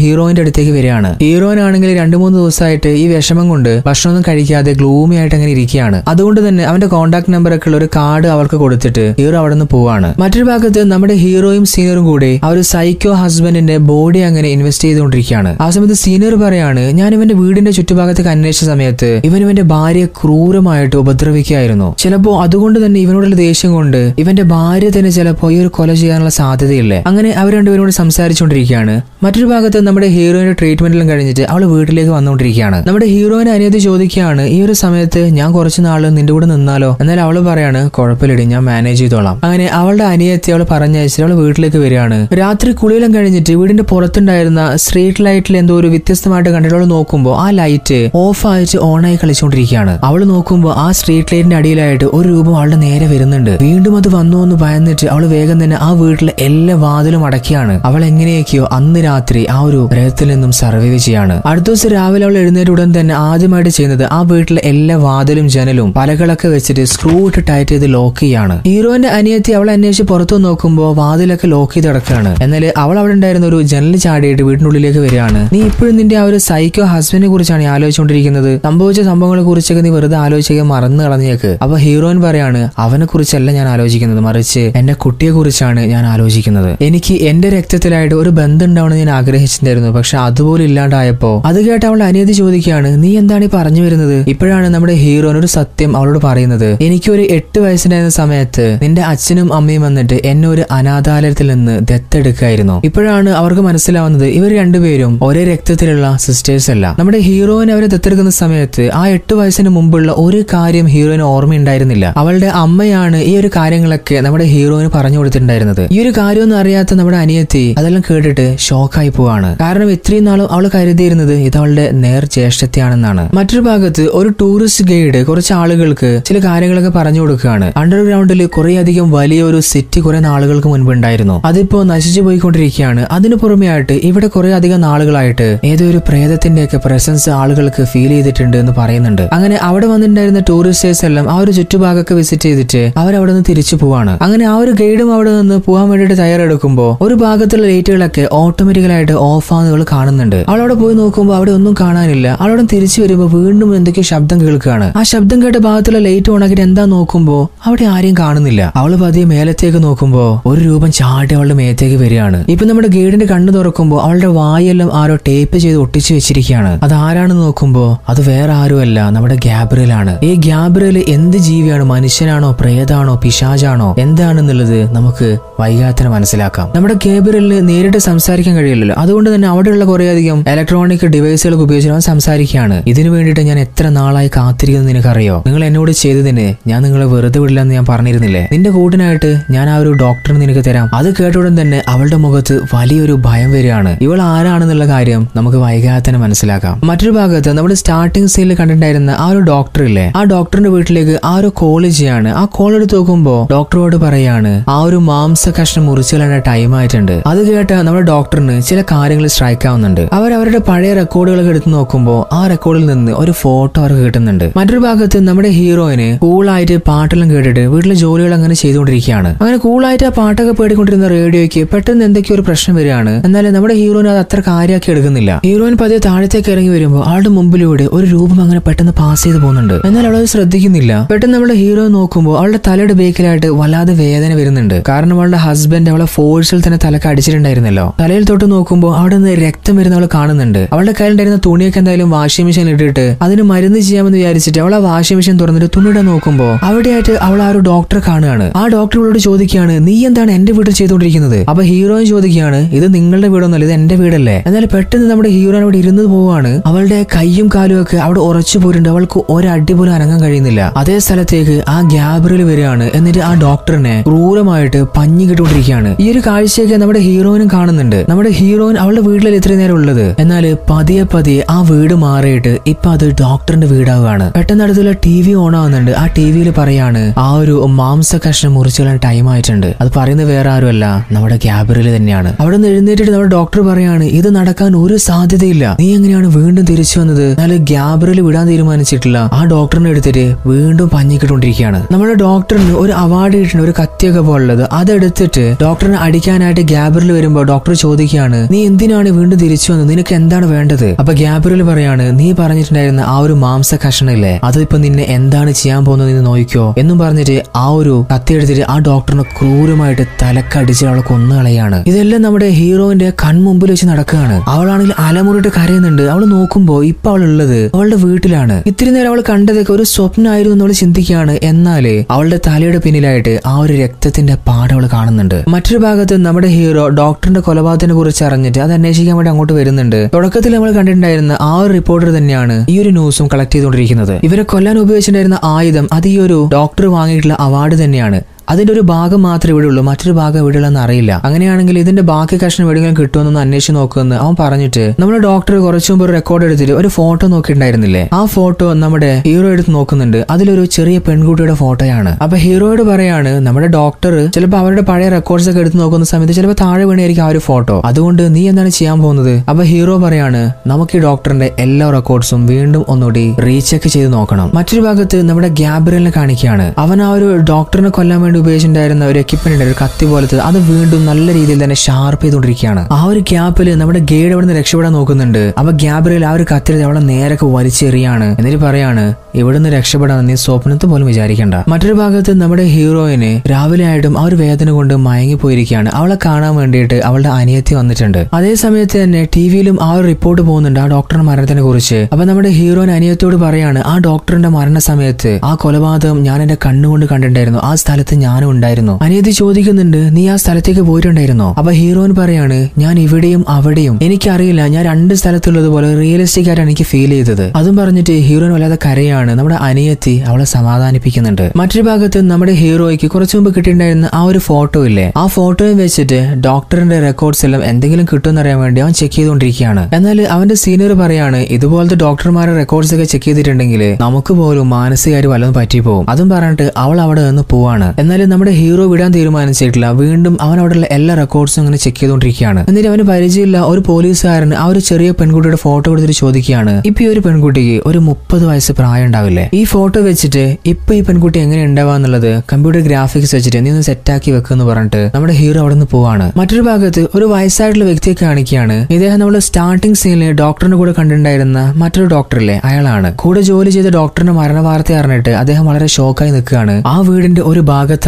ഹീറോയിന്റെ അടുത്തേക്ക് വരികയാണ്. ഹീറോയിൻ ആണെങ്കിൽ 2-3 ദിവസമായിട്ട് ഈ വിഷമം കൊണ്ട് ഭക്ഷണമൊന്നും കഴിക്കാതെ ഗ്ലൂമി ആയിട്ട് അങ്ങനെ ഇരിക്കുകയാണ്. അതുകൊണ്ട് തന്നെ അവന്റെ കോൺടാക്ട് നമ്പറൊക്കെ ഉള്ള ഒരു കാർഡ് അവർക്ക് കൊടുത്തിട്ട് ഹീറോ അവിടെ നിന്ന് പോവാണ്. മറ്റൊരു ഭാഗത്ത് നമ്മുടെ ഹീറോയും സീനിയറും കൂടെ ആ ഒരു സൈക്കോ ഹസ്ബൻഡിന്റെ ബോഡി അങ്ങനെ ഇൻവെസ്റ്റ് ചെയ്തുകൊണ്ടിരിക്കുകയാണ്. ആ സമയത്ത് സീനിയർ പറയാണ്, ഞാൻ ഇവന്റെ വീടിന്റെ ചുറ്റുഭാഗത്തേക്ക് അന്വേഷിച്ച സമയത്ത് ഇവൻ ഇവന്റെ ഭാര്യയെ ക്രൂരമായിട്ട് ഉപദ്രവിക്കുകയായിരുന്നു. ചിലപ്പോ അതുകൊണ്ട് തന്നെ ഇവനോടുള്ള ദേഷ്യം കൊണ്ട് ഇവന്റെ ഭാര്യ തന്നെ ചിലപ്പോ ഈ ഒരു കൊല ചെയ്യാനുള്ള സാധ്യതയില്ലേ. അങ്ങനെ അവർ രണ്ടുപേരോട് സംസാരിച്ചുകൊണ്ടിരിക്കുകയാണ്. മറ്റൊരു ഭാഗത്ത് നമ്മുടെ ഹീറോയിന്റെ ട്രീറ്റ്മെന്റിലും കഴിഞ്ഞിട്ട് അവൾ വീട്ടിലേക്ക് വന്നുകൊണ്ടിരിക്കുകയാണ്. നമ്മുടെ ഹീറോയിനെ അനിയത്തി ചോദിക്കുകയാണ്, ഈ ഒരു സമയത്ത് ഞാൻ കുറച്ച് നാള് നിന്റെ കൂടെ നിന്നാലോ? എന്നാൽ അവള് പറയാണ്, കുഴപ്പമില്ലടി, ഞാൻ മാനേജ് ചെയ്തോളാം. അങ്ങനെ അവളുടെ അനിയത്തി അവൾ പറഞ്ഞയച്ചിട്ട് അവള് വീട്ടിലേക്ക് വരികയാണ്. രാത്രി കുളിയെല്ലാം കഴിഞ്ഞിട്ട് വീടിന്റെ പുറത്തുണ്ടായിരുന്ന സ്ട്രീറ്റ് ലൈറ്റിൽ എന്തോ ഒരു വ്യത്യസ്തമായിട്ട് കണ്ടിട്ട് അവൾ നോക്കുമ്പോൾ ആ ലൈറ്റ് ഓഫ് ആയിട്ട് ഓണായി കളിച്ചുകൊണ്ടിരിക്കുകയാണ്. അവൾ നോക്കുമ്പോൾ ആ സ്ട്രീറ്റ് ലൈറ്റിന്റെ അടിയിലായിട്ട് ഒരു രൂപം അവളുടെ നേരെ വരുന്നുണ്ട്. വീണ്ടും അത് വന്നു എന്ന് ഭയന്നിട്ട് അവൾ വേഗം തന്നെ ആ വീട്ടിലെ എല്ലാ വാതിലും അടക്കിയാണ്. അവൾ എങ്ങനെയൊക്കെയോ അന്ന് രാത്രി ആ ഒരു ഗ്രഹത്തിൽ നിന്നും സർവൈവ് ചെയ്യാണ്. അടുത്ത ദിവസം രാവിലെ അവൾ എഴുന്നേറ്റ് ഉടൻ തന്നെ ആദ്യമായിട്ട് ചെയ്യുന്നത് ആ വീട്ടിലെ എല്ലാ വാതിലും ജനലും പലകളൊക്കെ വെച്ചിട്ട് സ്ക്രൂ ഇട്ട് ടൈറ്റ് ചെയ്ത് ലോക്ക് ചെയ്യാണ്. ഹീറോന്റെ അനിയത്തി അവളെ അന്വേഷിച്ച് പുറത്തു നോക്കുമ്പോൾ വാതിലൊക്കെ ലോക്ക് ചെയ്ത് കിടക്കുകയാണ്. എന്നാൽ അവൾ അവിടെ ഉണ്ടായിരുന്ന ഒരു ജനൽ ചാടിയിട്ട് വീടിന്റെ ഉള്ളിലേക്ക് വരികയാണ്. നീ ഇപ്പോഴും നിന്റെ ആ ഒരു സൈക്കോ ഹസ്ബൻഡിനെ കുറിച്ചാണ് ആലോചിച്ചുകൊണ്ടിരിക്കുന്നത്. സംഭവിച്ച സംഭവങ്ങളെ കുറിച്ചൊക്കെ നീ വെറുതെ ആലോചിക്കുക, മറന്നു കളഞ്ഞേക്ക്. അപ്പൊ ഹീറോയിൻ പറയാണ്, അവനെ കുറിച്ചല്ല ഞാൻ ആലോചിക്കുന്നത്, മറിച്ച് എന്റെ കുട്ടിയെ കുറിച്ചാണ് ഞാൻ ആലോചിക്കുന്നത്. എനിക്ക് എന്റെ രക്തത്തിലായിട്ട് ഒരു ബന്ധം ഉണ്ടാവണമെന്ന് ഞാൻ ആഗ്രഹിച്ചിട്ടുണ്ടായിരുന്നു, പക്ഷെ അതുപോലെ ഇല്ലാണ്ടായപ്പോ. അത് കേട്ട് അവൾ അനിയത്തി ചോദിക്കുകയാണ്, നീ എന്താണ് ഈ പറഞ്ഞു വരുന്നത്? ഇപ്പോഴാണ് നമ്മുടെ ഹീറോൻ ഒരു സത്യം അവളോട് പറയുന്നത്. എനിക്കൊരു 8 വയസ്സിനായിരുന്ന സമയത്ത് നിന്റെ അച്ഛനും അമ്മയും വന്നിട്ട് എന്നെ ഒരു അനാഥാലയത്തിൽ നിന്ന് ദത്തെടുക്കായിരുന്നു. ഇപ്പോഴാണ് അവർക്ക് മനസ്സിലാവുന്നത് ഇവർ രണ്ടുപേരും ഒരേ രക്തത്തിലുള്ള സിസ്റ്റേഴ്സ് അല്ല. നമ്മുടെ ഹീറോയിൻ അവരെ ദത്തെടുക്കുന്ന സമയത്ത് ആ 8 വയസ്സിന് മുമ്പുള്ള ഒരു കാര്യം ഹീറോയിന് ഓർമ്മയുണ്ടായിരുന്നില്ല. അവളുടെ അമ്മയാണ് ഈ ഒരു കാര്യങ്ങളൊക്കെ നമ്മുടെ ഹീറോയിന് പറഞ്ഞു കൊടുത്തിട്ടുണ്ടായിരുന്നത്. ഈ ഒരു കാര്യമൊന്നും അറിയാത്ത നമ്മുടെ അനിയത്തി അതെല്ലാം കേട്ടിട്ട് ഷോക്കായി പോവാണ്. കാരണം ഇത്രയും നാളും അവൾ കരുതിയിരുന്നത് ഇതവളുടെ നേർ ജ്യേഷ്ഠത്തെയാണെന്നാണ്. മറ്റൊരു ഭാഗത്ത് ഒരു ടൂറിസ്റ്റ് ഗൈഡ് കുറച്ച് ആളുകൾക്ക് ചില കാര്യങ്ങളൊക്കെ പറഞ്ഞു കൊടുക്കുകയാണ്. അണ്ടർഗ്രൗണ്ടിൽ കുറേയധികം വലിയൊരു സിറ്റി കുറെ നാളുകൾക്ക് മുൻപുണ്ടായിരുന്നു. അതിപ്പോ നശിച്ചു പോയിക്കൊണ്ടിരിക്കുകയാണ്. അതിനു പുറമെയായിട്ട് ഇവിടെ കുറെ അധികം നാളുകളായിട്ട് ഏതോ ഒരു പ്രേതത്തിന്റെയൊക്കെ പ്രസൻസ് ആളുകൾക്ക് ഫീൽ ചെയ്തിട്ടുണ്ട് എന്ന് പറയുന്നുണ്ട്. അങ്ങനെ അവിടെ വന്നിട്ടുണ്ടായിരുന്ന ടൂറിസ്റ്റേഴ്സ് എല്ലാം ആ ഒരു ചുറ്റുഭാഗമൊക്കെ വിസിറ്റ് ചെയ്തിട്ട് അവരവിടെ നിന്ന് തിരിച്ചു പോവാണ്. അങ്ങനെ ആ ഒരു ഗൈഡും അവിടെ നിന്ന് പോകാൻ വേണ്ടിയിട്ട് തയ്യാറെടുക്കുമ്പോൾ ഒരു ഭാഗത്തുള്ള ലൈറ്റുകളൊക്കെ ഓട്ടോമാറ്റിക്കലായിട്ട് ഓഫ് ആവുന്നവൾ കാണുന്നുണ്ട്. അവളവിടെ പോയി നോക്കുമ്പോൾ അവിടെ ഒന്നും കാണാനില്ല. അവളവിടെ തിരിച്ചു വരുമ്പോൾ വീണ്ടും എന്തൊക്കെയോ ശബ്ദം കേൾക്കുകയാണ്. ആ ശബ്ദം കേട്ട ഭാഗത്തുള്ള ലൈറ്റ് ഓണാക്കിട്ട് എന്താ നോക്കുമ്പോൾ അവിടെ ആരെയും കാണുന്നില്ല. അവൾ പതിയെ മേലത്തേക്ക് നോക്കുമ്പോൾ ഒരു രൂപം ചാടി അവളുടെ മേത്തേക്ക് വരികയാണ്. ഇപ്പൊ നമ്മുടെ ഗൈഡിന്റെ കണ്ണ് തുറക്കുമ്പോൾ അവളുടെ വായെല്ലാം ആരോ ടേപ്പ് ചെയ്ത് ഒട്ടിച്ചു വെച്ചിരിക്കുകയാണ്. അത് ആരാണെന്ന് നോക്കുമ്പോൾ അത് വേറെ ആരുമല്ല, നമ്മുടെ ഗാബ്രിയലാണ്. ഈ ഗാബ്രിയൽ എന്ത് ജീവിയാണ്, മനുഷ്യനാണോ പ്രേതാണോ പിശാചാണോ എന്താണെന്നുള്ളത് നമുക്ക് വൈകാതെ മനസ്സിലാക്കാം. നമ്മുടെ ഗാബ്രിയലിന് നേരിട്ട് സംസാരിക്കാൻ കഴിയില്ലല്ലോ. അതുകൊണ്ട് തന്നെ അവിടെയുള്ള കുറേയധികം ഇലക്ട്രോണിക് ഡിവൈസുകളൊക്കെ ഉപയോഗിച്ച് അവൻ സംസാരിക്കുകയാണ്. ഇതിനു വേണ്ടിയിട്ട് ഞാൻ എത്ര നാളായി കാത്തിരിക്കുന്നത് നിനക്കറിയോ? നിങ്ങൾ എന്നോട് ചെയ്തതിന് ഞാൻ നിങ്ങളെ വെറുതെ വിടില്ലെന്ന് ഞാൻ പറഞ്ഞിരുന്നില്ലേ? നിന്റെ കൂട്ടിനായിട്ട് ഞാൻ ആ ഒരു ഡോക്ടറിന് നിനക്ക് തരാം. അത് കേട്ടോടൻ തന്നെ അവളുടെ മുഖത്ത് വലിയൊരു ഭയം വരികയാണ്. ഇവൾ ആരാണെന്നുള്ള കാര്യം നമുക്ക് വൈകാതെ തന്നെ മനസ്സിലാക്കാം. മറ്റൊരു ഭാഗത്ത് നമ്മുടെ സ്റ്റാർട്ടിംഗ് സീനിൽ കണ്ടിട്ടുണ്ടായിരുന്ന ആ ഒരു ഡോക്ടർ ഇല്ലേ, ആ ഡോക്ടറിന്റെ വീട്ടിലേക്ക് ആ ഒരു കോൾ ചെയ്യാണ്. ആ കോൾ എടുത്ത് നോക്കുമ്പോൾ ഡോക്ടറോട് പറയാണ്, ആ ഒരു മാംസ കഷ്ണം മുറിച്ചുകളേണ്ട ടൈം ആയിട്ടുണ്ട്. അത് കേട്ട നമ്മുടെ ഡോക്ടറിന് ചില കാര്യങ്ങൾ സ്ട്രൈക്ക് ആവുന്നുണ്ട്. അവരുടെ പഴയ റെക്കോർഡുകളൊക്കെ എടുത്ത് നോക്കുമ്പോൾ ആ റെക്കോർഡിൽ നിന്ന് ഒരു ഫോട്ടോ അവർക്ക് കിട്ടുന്നുണ്ട്. മറ്റൊരു ഭാഗത്ത് നമ്മുടെ ഹീറോയിന് കൂളായിട്ട് പാട്ടെല്ലാം കേട്ടിട്ട് വീട്ടിലെ ജോലികൾ അങ്ങനെ ചെയ്തുകൊണ്ടിരിക്കുകയാണ്. അങ്ങനെ കൂളായിട്ട് ആ പാട്ടൊക്കെ പേടിക്കൊണ്ടിരുന്ന റേഡിയോയ്ക്ക് പെട്ടെന്ന് എന്തൊക്കെയോ ഒരു പ്രശ്നം വരികയാണ്. എന്നാലും നമ്മുടെ ഹീറോയിന് അത് അത്ര കാര്യമാക്കി എടുക്കുന്നില്ല. ഹീറോയിൻ പതിയെ താഴത്തേക്ക് ഇറങ്ങി വരുമ്പോൾ ആളുടെ മുമ്പിലൂടെ ഒരു രൂപം അങ്ങനെ പെട്ടെന്ന് പാസ് ചെയ്ത് പോകുന്നുണ്ട്. എന്നാൽ അവളത് ശ്രദ്ധിക്കുന്നില്ല. പെട്ടെന്ന് നമ്മുടെ ഹീറോ നോക്കുമ്പോൾ അവളുടെ തലയുടെ ബേക്കിലായിട്ട് വല്ലാതെ വേദന വരുന്നുണ്ട്. കാരണം അവളുടെ ഹസ്ബൻഡ് അവളെ ഫോഴ്സിൽ തന്നെ തലക്ക് അടിച്ചിട്ടുണ്ടായിരുന്നല്ലോ. തലയിൽ തൊട്ട് നോക്കുമ്പോൾ അവിടെ നിന്ന് രക്തം വരുന്നവൾ കാണുന്നുണ്ട്. അവളുടെ കയ്യിലുണ്ടായിരുന്ന തുണിയൊക്കെ എന്തായാലും വാഷിംഗ് മെഷീൻ ഇട്ടിട്ട് അതിന് മരുന്ന് ചെയ്യാമെന്ന് വിചാരിച്ചിട്ട് അവൾ ആ വാഷിംഗ് മെഷീൻ തുറന്നിട്ട് തുണിയുടെ നോക്കുമ്പോൾ അവിടെയായിട്ട് അവൾ ആ ഒരു ഡോക്ടറെ കാണുകയാണ്. ആ ഡോക്ടറോട് ചോദിക്കുകയാണ്, നീ എന്താണ് എന്റെ വീട്ടിൽ ചെയ്തുകൊണ്ടിരിക്കുന്നത്? അപ്പൊ ഹീറോയിൻ ചോദിക്കുകയാണ്, ഇത് നിങ്ങളുടെ വീടൊന്നുമല്ല, ഇത് എന്റെ വീടല്ലേ. എന്നാൽ പെട്ടെന്ന് നമ്മുടെ ഹീറോയിൻ അവിടെ ഇരുന്ന് പോവാണ്. അവളുടെ കൈയും കാലും ഒക്കെ അവിടെ ഉറച്ചു പോയിട്ടുണ്ട്. അവൾക്ക് ഒരടി പോലും അനങ്ങാൻ കഴിയുന്നില്ല. അതേ സ്ഥലത്തേക്ക് ആ ഗാബ്രിയൽ വരികയാണ്. എന്നിട്ട് ആ ഡോക്ടറിനെ ക്രൂരമായിട്ട് പഞ്ഞി കിട്ടുകൊണ്ടിരിക്കുകയാണ്. ഈ ഒരു കാഴ്ചയൊക്കെ നമ്മുടെ ഹീറോയിനും കാണുന്നുണ്ട്. നമ്മുടെ ഹീറോയിൻ അവളുടെ വീട്ടിൽ ഇത്രയും നേരം ഉള്ളത്. എന്നാൽ പതിയെ പതിയെ ആ വീട് മാറിയിട്ട് ഇപ്പൊ അത് ഡോക്ടറിന്റെ വീടാവുകയാണ്. പെട്ടെന്ന് അടുത്തുള്ള ടി വി ഓൺ ആവുന്നുണ്ട്. ആ ടി വിയിൽ പറയാണ്, ആ ഒരു മാംസ കഷ്ണം മുറിച്ചു കളയാൻ ടൈം ആയിട്ടുണ്ട്. അത് പറയുന്നത് വേറെ ആരുമല്ല, നമ്മുടെ ഗാബ്രിയൽ തന്നെയാണ്. അവിടെ നിന്ന് എഴുന്നേറ്റിട്ട് നമ്മുടെ ഡോക്ടർ പറയാണ്, ഇത് നടക്കാൻ ഒരു സാധ്യതയില്ല, നീ എങ്ങനെയാണ് വീണ്ടും തിരിച്ചു വന്നത്? എന്നാൽ ഗാബ്രിയൽ വിടാൻ തീരുമാനിച്ചിട്ടില്ല. ആ ഡോക്ടറിനെ എടുത്തിട്ട് വീണ്ടും പഞ്ഞിക്കിട്ടുകൊണ്ടിരിക്കുകയാണ്. നമ്മുടെ ഡോക്ടറിന് ഒരു അവാർഡ് കിട്ടുന്ന ഒരു കത്തിയൊക്കെ പോലുള്ളത്, അതെടുത്തിട്ട് ഡോക്ടറിനെ അടിക്കാനായിട്ട് ഗാബ്രിയൽ വരുമ്പോൾ ഡോക്ടർ ചോദിക്കുകയാണ്, നീ എന്തിനാണ് വീണ്ടും തിരിച്ചു വന്നത്? നിനക്ക് എന്താണ് വേണ്ടത്? അപ്പൊ ഗാബ്രിയൽ പറയാണ്, നീ പറഞ്ഞിട്ടുണ്ടായിരുന്ന ആ ഒരു മാംസ കഷണല്ലേ, അതിപ്പോ നിന്നെ എന്താണ് ചെയ്യാൻ പോകുന്നത്, നീ നോക്കിക്കോ എന്നും പറഞ്ഞിട്ട് ആ ഒരു കത്തി എടുത്തിട്ട് ആ ഡോക്ടറിനെ ക്രൂരമായിട്ട് തലക്കടിച്ച് അവളെ കൊന്നു കളയാണ്. ഇതെല്ലാം നമ്മുടെ ഹീറോയിന്റെ കൺമുമ്പിൽ വെച്ച് നടക്കുകയാണ്. അവളാണെങ്കിൽ അലമുറിട്ട് കരയുന്നുണ്ട്. അവൾ നോക്കുമ്പോ ഇപ്പൊ അവളുള്ളത് അവളുടെ വീട്ടിലാണ്. ഇത്തിരി നേരം അവൾ കണ്ടതൊക്കെ ഒരു സ്വപ്നമായിരുന്നു എന്നവൾ ചിന്തിക്കുകയാണ്. എന്നാല് അവളുടെ തലയുടെ പിന്നിലായിട്ട് ആ ഒരു രക്തത്തിന്റെ പാട് അവൾ കാണുന്നുണ്ട്. മറ്റൊരു ഭാഗത്ത് നമ്മുടെ ഹീറോ ഡോക്ടറിന്റെ കൊലപാതകത്തിനെ കുറിച്ച് അറിഞ്ഞിട്ട് അത് അന്വേഷിക്കാൻ വേണ്ടി അങ്ങോട്ട് വരുന്നുണ്ട്. തുടക്കത്തിൽ നമ്മൾ കണ്ടിട്ടുണ്ടായിരുന്ന ആ ഒരു റിപ്പോർട്ടർ തന്നെയാണ് ഈ ഒരു ന്യൂസും കളക്ട് ചെയ്തുകൊണ്ടിരിക്കുന്നത്. ഇവരെ കൊല്ലാൻ ഉപയോഗിച്ചിട്ടുണ്ടായിരുന്ന ആയുധം അത് ഈ ഒരു ഡോക്ടർ വാങ്ങിയിട്ടുള്ള അവാർഡ് തന്നെയാണ്. അതിന്റെ ഒരു ഭാഗം മാത്രമേ ഇവിടെ ഉള്ളൂ, മറ്റൊരു ഭാഗം ഇവിടെ ഉള്ളതെന്ന് അറിയില്ല. അങ്ങനെയാണെങ്കിൽ ഇതിന്റെ ബാക്കി കഷ്ണം എവിടെയെങ്കിലും കിട്ടുമെന്നൊന്ന് അന്വേഷിച്ച് നോക്കുമെന്ന് അവൻ പറഞ്ഞിട്ട് നമ്മുടെ ഡോക്ടർ കുറച്ചു മുമ്പ് ഒരു റെക്കോർഡ് എടുത്തിട്ട് ഒരു ഫോട്ടോ നോക്കിയിട്ടുണ്ടായിരുന്നില്ലേ, ആ ഫോട്ടോ നമ്മുടെ ഹീറോ എടുത്ത് നോക്കുന്നുണ്ട്. അതിലൊരു ചെറിയ പെൺകുട്ടിയുടെ ഫോട്ടോയാണ്. അപ്പൊ ഹീറോയോട് പറയാണ്, നമ്മുടെ ഡോക്ടർ ചിലപ്പോൾ അവരുടെ പഴയ റെക്കോർഡ്സ് ഒക്കെ എടുത്ത് നോക്കുന്ന സമയത്ത് ചിലപ്പോൾ താഴെ വീണായിരിക്കും ആ ഒരു ഫോട്ടോ, അതുകൊണ്ട് നീ എന്താണ് ചെയ്യാൻ പോകുന്നത്? അപ്പൊ ഹീറോ പറയാണ്, നമുക്ക് ഈ ഡോക്ടറിന്റെ എല്ലാ റെക്കോർഡ്സും വീണ്ടും ഒന്നുകൂടി റീചെക്ക് ചെയ്ത് നോക്കണം. മറ്റൊരു ഭാഗത്ത് നമ്മുടെ ഗാബ്രിയലിനെ കാണിക്കുകയാണ്. അവൻ ആ ഒരു ഡോക്ടറിനെ കൊല്ലാൻ വേണ്ടി ഉപയോഗിച്ചിട്ടുണ്ടായിരുന്ന ഒരു എക്യുപ്മെന്റ്, ഒരു കത്തി പോലത്തെ, അത് വീണ്ടും നല്ല രീതിയിൽ തന്നെ ഷാർപ്പ് ചെയ്തുകൊണ്ടിരിക്കുകയാണ്. ആ ഒരു ഗ്യാപ്പിൽ നമ്മുടെ ഗൈഡ് അവിടെ നിന്ന് രക്ഷപ്പെടാൻ നോക്കുന്നുണ്ട്. അപ്പൊ ഗാബ്രിയൽ ആ ഒരു കത്തിരി അവളെ നേരൊക്കെ വലിച്ചെറിയാണ്. എന്നിട്ട് പറയാണ്, ഇവിടുന്ന് രക്ഷപ്പെടാൻ നീ സ്വപ്നത്ത് പോലും വിചാരിക്കണ്ട. മറ്റൊരു ഭാഗത്ത് നമ്മുടെ ഹീറോയിന് രാവിലെ ആയിട്ടും ആ ഒരു വേദന കൊണ്ട് മയങ്ങിപ്പോയിരിക്കുകയാണ്. അവളെ കാണാൻ വേണ്ടിയിട്ട് അവളുടെ അനിയത്തി വന്നിട്ടുണ്ട്. അതേ സമയത്ത് തന്നെ ടി വിയിലും ആ ഒരു റിപ്പോർട്ട് പോകുന്നുണ്ട് ആ ഡോക്ടറുടെ മരണത്തിനെ കുറിച്ച്. അപ്പൊ നമ്മുടെ ഹീറോയിൻ അനിയത്തിയോട് പറയാണ്, ആ ഡോക്ടറിന്റെ മരണ സമയത്ത് ആ കൊലപാതകം ഞാൻ എന്റെ കണ്ണുകൊണ്ട് കണ്ടിട്ടുണ്ടായിരുന്നു, ആ സ്ഥലത്ത് ഞാനും ഉണ്ടായിരുന്നു. അനിയത്തി ചോദിക്കുന്നുണ്ട്, നീ ആ സ്ഥലത്തേക്ക് പോയിട്ടുണ്ടായിരുന്നോ? അപ്പൊ ഹീറോയിൻ പറയാണ്, ഞാൻ ഇവിടെയും അവിടെയും, എനിക്കറിയില്ല, ഞാൻ രണ്ട് സ്ഥലത്തുള്ളത് പോലെ റിയലിസ്റ്റിക് ആയിട്ടാണ് എനിക്ക് ഫീൽ ചെയ്തത്. അതും പറഞ്ഞിട്ട് ഹീറോയിൻ വല്ലാതെ കരയാണ്. നമ്മുടെ അനിയത്തി അവളെ സമാധാനിപ്പിക്കുന്നുണ്ട്. മറ്റൊരു ഭാഗത്ത് നമ്മുടെ ഹീറോയ്ക്ക് കുറച്ചു മുമ്പ് കിട്ടിയിട്ടുണ്ടായിരുന്ന ആ ഒരു ഫോട്ടോ ഇല്ലേ, ആ ഫോട്ടോയും വെച്ചിട്ട് ഡോക്ടറിന്റെ റെക്കോർഡ്സ് എല്ലാം എന്തെങ്കിലും കിട്ടുമെന്നറിയാൻ വേണ്ടി അവൻ ചെക്ക് ചെയ്തുകൊണ്ടിരിക്കുകയാണ്. എന്നാൽ അവന്റെ സീനിയർ പറയാണ്, ഇതുപോലത്തെ ഡോക്ടർമാരുടെ റെക്കോർഡ്സ് ഒക്കെ ചെക്ക് ചെയ്തിട്ടുണ്ടെങ്കിൽ നമുക്ക് പോലും മാനസികമായിട്ട് വല്ലതും പറ്റിപ്പോകും. അതും പറഞ്ഞിട്ട് അവൾ അവിടെ നിന്ന് പോവാണ്. എന്നാൽ നമ്മുടെ ഹീറോ വിടാൻ തീരുമാനിച്ചിട്ടില്ല. വീണ്ടും അവൻ അവിടെയുള്ള എല്ലാ റെക്കോർഡ്സും അങ്ങനെ ചെക്ക് ചെയ്തുകൊണ്ടിരിക്കുകയാണ്. എന്നിട്ട് അവന് പരിചയമില്ല ഒരു പോലീസുകാരൻ ആ ഒരു ചെറിയ പെൺകുട്ടിയുടെ ഫോട്ടോ എടുത്തിട്ട് ചോദിക്കുകയാണ്, ഇപ്പൊ ഈ ഒരു പെൺകുട്ടിക്ക് ഒരു 30 വയസ്സ് പ്രായം ഉണ്ടാവില്ലേ, ഈ ഫോട്ടോ വെച്ചിട്ട് ഇപ്പൊ ഈ പെൺകുട്ടി എങ്ങനെ ഉണ്ടാവാന്നുള്ളത് കമ്പ്യൂട്ടർ ഗ്രാഫിക്സ് വെച്ചിട്ട് നീ ഒന്ന് സെറ്റാക്കി വെക്കുമെന്ന് പറഞ്ഞിട്ട് നമ്മുടെ ഹീറോ അവിടെ നിന്ന് പോവാണ്. മറ്റൊരു ഭാഗത്ത് ഒരു വയസ്സായിട്ടുള്ള വ്യക്തിയെ കാണിക്കുകയാണ്. ഇദ്ദേഹം നമ്മൾ സ്റ്റാർട്ടിംഗ് സീനിൽ ഡോക്ടറിന്റെ കൂടെ കണ്ടിട്ടുണ്ടായിരുന്ന മറ്റൊരു ഡോക്ടറില്ലേ, അയാളാണ്. കൂടെ ജോലി ചെയ്ത ഡോക്ടറിന്റെ മരണ വാർത്ത അറിഞ്ഞിട്ട് അദ്ദേഹം വളരെ ഷോക്കായി നിൽക്കുകയാണ്. ആ വീടിന്റെ ഒരു ഭാഗത്തായിട്ട്